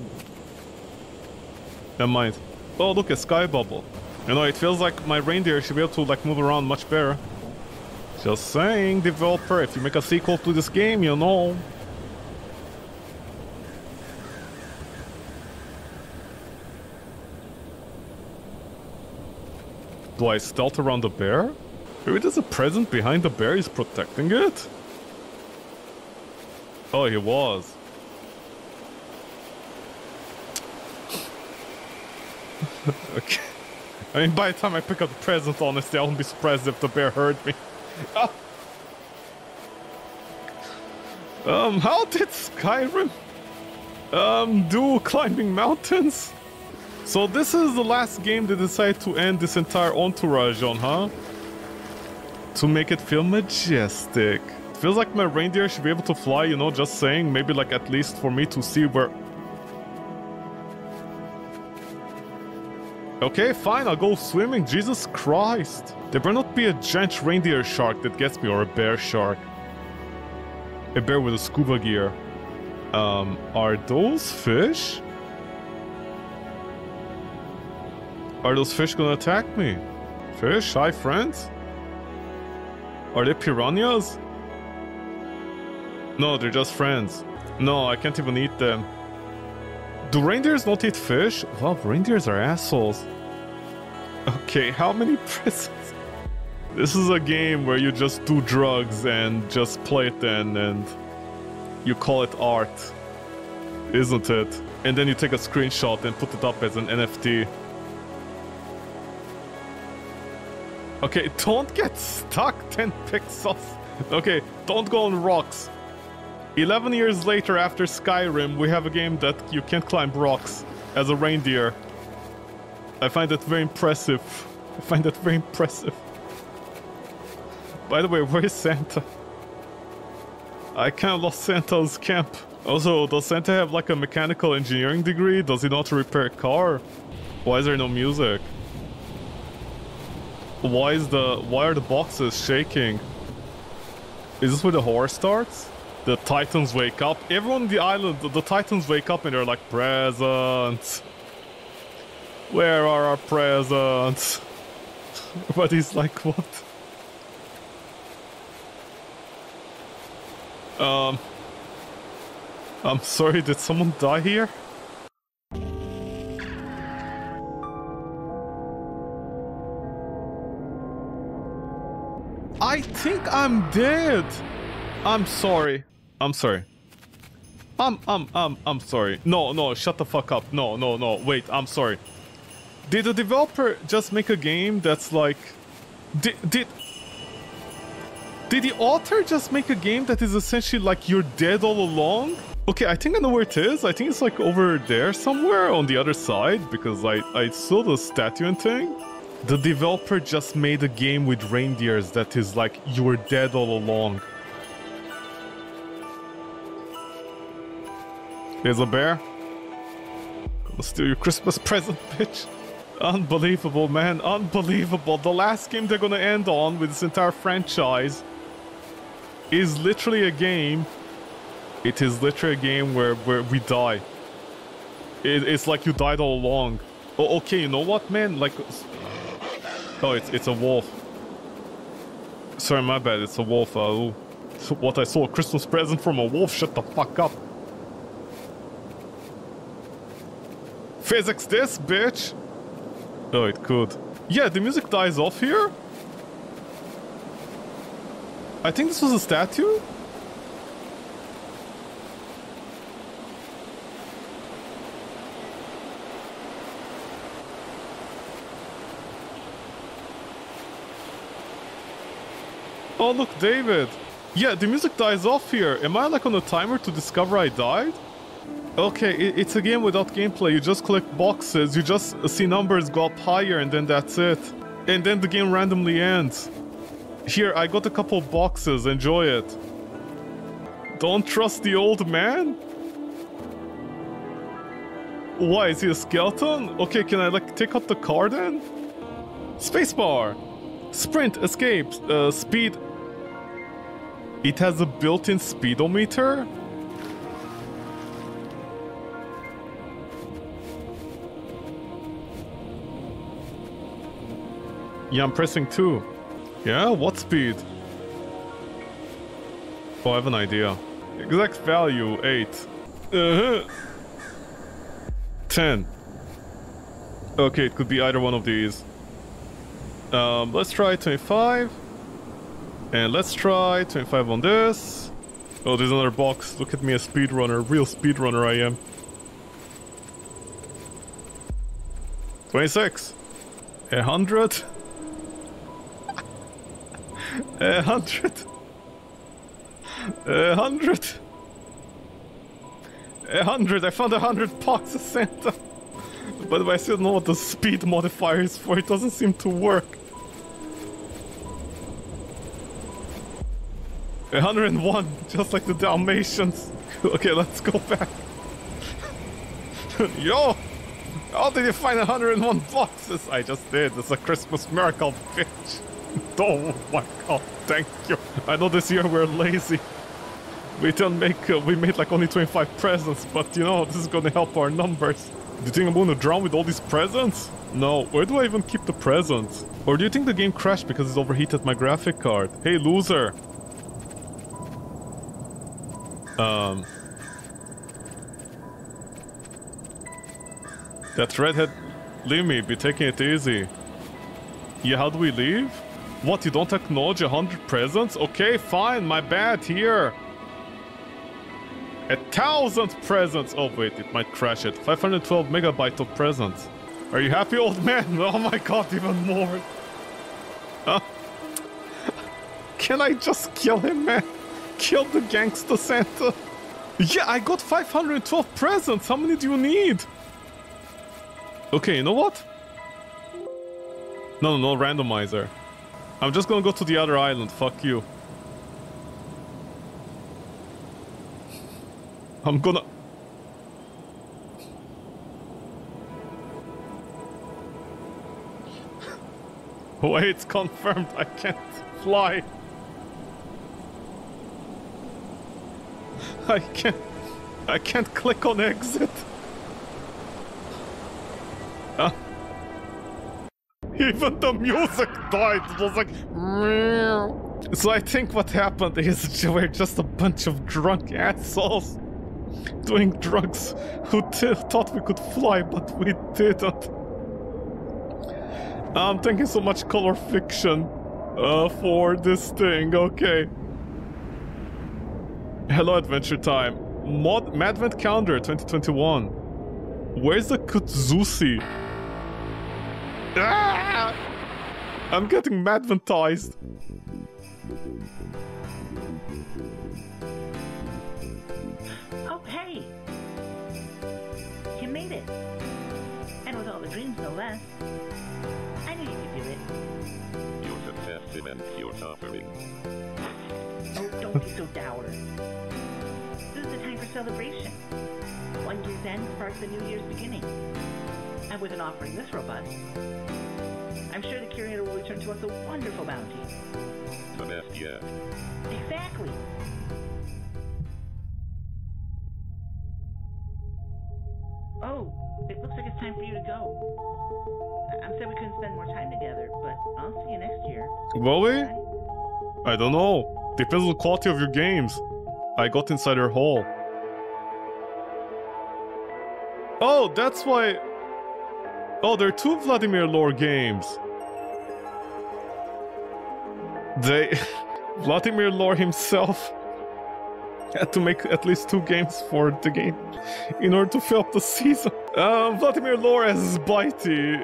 mind. Oh, look, a sky bubble. You know, it feels like my reindeer should be able to, like, move around much better. Just saying, developer, if you make a sequel to this game, you know... Do I stealth around the bear? Maybe there's a present behind the bear, he's protecting it? Oh, he was. Okay. I mean, by the time I pick up the present, honestly, I won't be surprised if the bear heard me. How did Skyrim do climbing mountains? So this is the last game they decided to end this entire entourage on, huh? To make it feel majestic. It feels like my reindeer should be able to fly, you know, just saying. Maybe like at least for me to see where... Okay, fine, I'll go swimming, Jesus Christ. There better not be a giant reindeer shark that gets me, or a bear shark. A bear with a scuba gear. Are those fish? Are those fish gonna attack me? Fish? Hi, friends? Are they piranhas? No, they're just friends. No, I can't even eat them. Do reindeers not eat fish? Wow, reindeers are assholes. Okay, how many presents? This is a game where you just do drugs and just play it and you call it art. Isn't it? And then you take a screenshot and put it up as an NFT. Okay, don't get stuck, 10 pixels. Okay, don't go on rocks. 11 years later after Skyrim, we have a game that you can't climb rocks as a reindeer. I find that very impressive. I find that very impressive. By the way, where is Santa? I kind of lost Santa's camp. Also, does Santa have like a mechanical engineering degree? Does he know how to repair a car? Why is there no music? Why are the boxes shaking? Is this where the horror starts? The Titans wake up. Everyone on the island, the Titans wake up and they're like, presents. Where are our presents? But he's like, what? I'm sorry, did someone die here? I think I'm dead. I'm sorry. I'm sorry. I'm sorry. No, shut the fuck up. No, wait, I'm sorry. Did the developer just make a game that's like... Did the author just make a game that is essentially like you're dead all along? Okay, I think I know where it is. I think it's like over there somewhere on the other side because I saw the statue and thing. The developer just made a game with reindeers that is like, you were dead all along. There's a bear. Gonna steal your Christmas present, bitch. Unbelievable, man. Unbelievable. The last game they're gonna end on with this entire franchise is literally a game. It is literally a game where we die. It's like you died all along. Oh, okay, you know what, man? Like... Oh, it's a wolf. Sorry, my bad. It's a wolf. What I saw, a Christmas present from a wolf. Shut the fuck up. Physics this, bitch. Oh, it could. Yeah, the music dies off here. I think this was a statue. Oh, look, David. Yeah, the music dies off here. Am I like on a timer to discover I died? Okay, it's a game without gameplay. You just collect boxes, you just see numbers go up higher, and then that's it. And then the game randomly ends. Here, I got a couple boxes. Enjoy it. Don't trust the old man? Why, is he a skeleton? Okay, can I like take out the car then? Spacebar! Sprint, escape, speed. It has a built-in speedometer? Yeah, I'm pressing 2. Yeah, what speed? Oh, I have an idea. Exact value, 8. 10. Okay, it could be either one of these. Let's try 25. And let's try 25 on this. Oh, there's another box. Look at me, a speedrunner. Real speedrunner I am. 26. 100. 100. 100. 100. I found 100 boxes, Santa. By the way, I still don't know what the speed modifier is for. It doesn't seem to work. 101, just like the Dalmatians. Okay, let's go back. Yo! How did you find 101 boxes? I just did. It's a Christmas miracle, bitch. Oh my god, thank you. I know this year we're lazy. We didn't make, we made like only 25 presents, but you know, this is gonna help our numbers. Do you think I'm gonna drown with all these presents? No, where do I even keep the presents? Or do you think the game crashed because it's overheated my graphic card? Hey, loser! That redhead... Leave me, be taking it easy. Yeah, how do we leave? What, you don't acknowledge 100 presents? Okay, fine, my bad, here. 1,000 presents! Oh wait, it might crash it. 512 megabytes of presents. Are you happy, old man? Oh my god, even more! Huh? Can I just kill him, man? Kill the gangster Santa. Yeah, I got 512 presents. How many do you need? Okay, you know what? No, randomizer. I'm just gonna go to the other island. Fuck you. I'm gonna... Wait, it's confirmed. I can't fly. I can't click on exit. Even the music died. It was like... Meow. So I think what happened is we're just a bunch of drunk assholes doing drugs who thought we could fly, but we didn't. Thank you so much, Colorification, for this thing. Okay. Hello, Adventure Time. Madvent Calendar 2021. Where's the Kutsusi? Ah! I'm getting madventized. Oh, hey. You made it. And with all the dreams, no less. I knew you could do it. You success events you're suffering. Oh, don't be so dour. This is the time for celebration. One year's end sparks the new year's beginning. And with an offering this robust, I'm sure the curator will return to us a wonderful bounty. The best yet. Exactly. Oh, it looks like it's time for you to go. I'm sad we couldn't spend more time together, but I'll see you next year. Will we? I don't know. Depends on the quality of your games. I got inside her hole. Oh, that's why... Oh, there are 2 Vladimir Lore games. Vladimir Lore himself had to make at least 2 games for the game in order to fill up the season. Vladimir Lore as Bitey.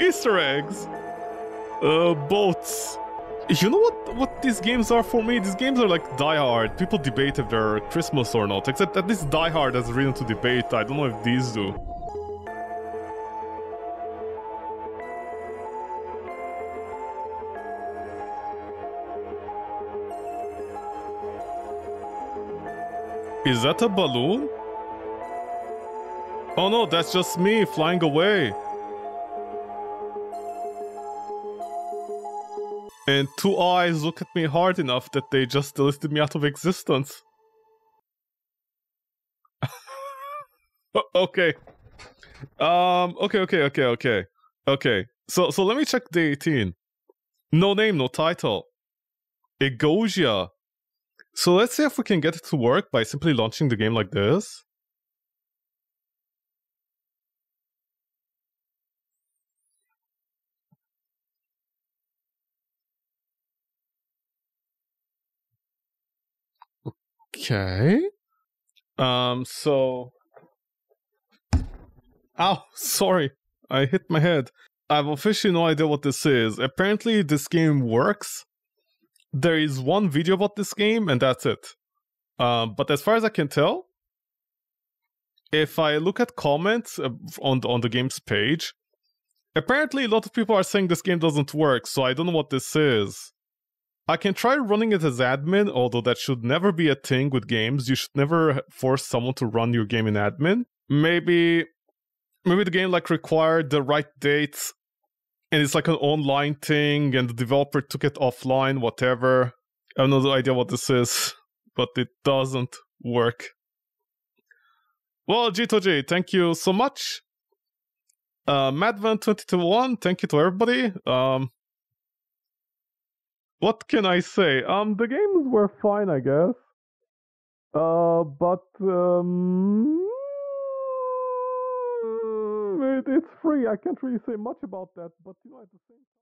Easter eggs. Boats. You know what these games are for me? These games are like Die Hard. People debate if they're Christmas or not, except at least Die Hard has reason to debate. I don't know if these do. Is that a balloon? Oh no, that's just me flying away. And 2 eyes look at me hard enough that they just delisted me out of existence. Okay. Okay. So let me check day 18. No name, no title. Egosia. So let's see if we can get it to work by simply launching the game like this. Okay. So... Ow, sorry. I hit my head. I have officially no idea what this is. Apparently this game works. There is one video about this game and that's it. But as far as I can tell, if I look at comments on the game's page, apparently a lot of people are saying this game doesn't work, so I don't know what this is. I can try running it as admin, although that should never be a thing with games. You should never force someone to run your game in admin. Maybe the game like required the right dates, and it's like an online thing, and the developer took it offline, whatever. I have no idea what this is, but it doesn't work. Well, G2G, thank you so much. Madvan2021, thank you to everybody. What can I say? The games were fine, I guess. It's free. I can't really say much about that, but you know, at the same time.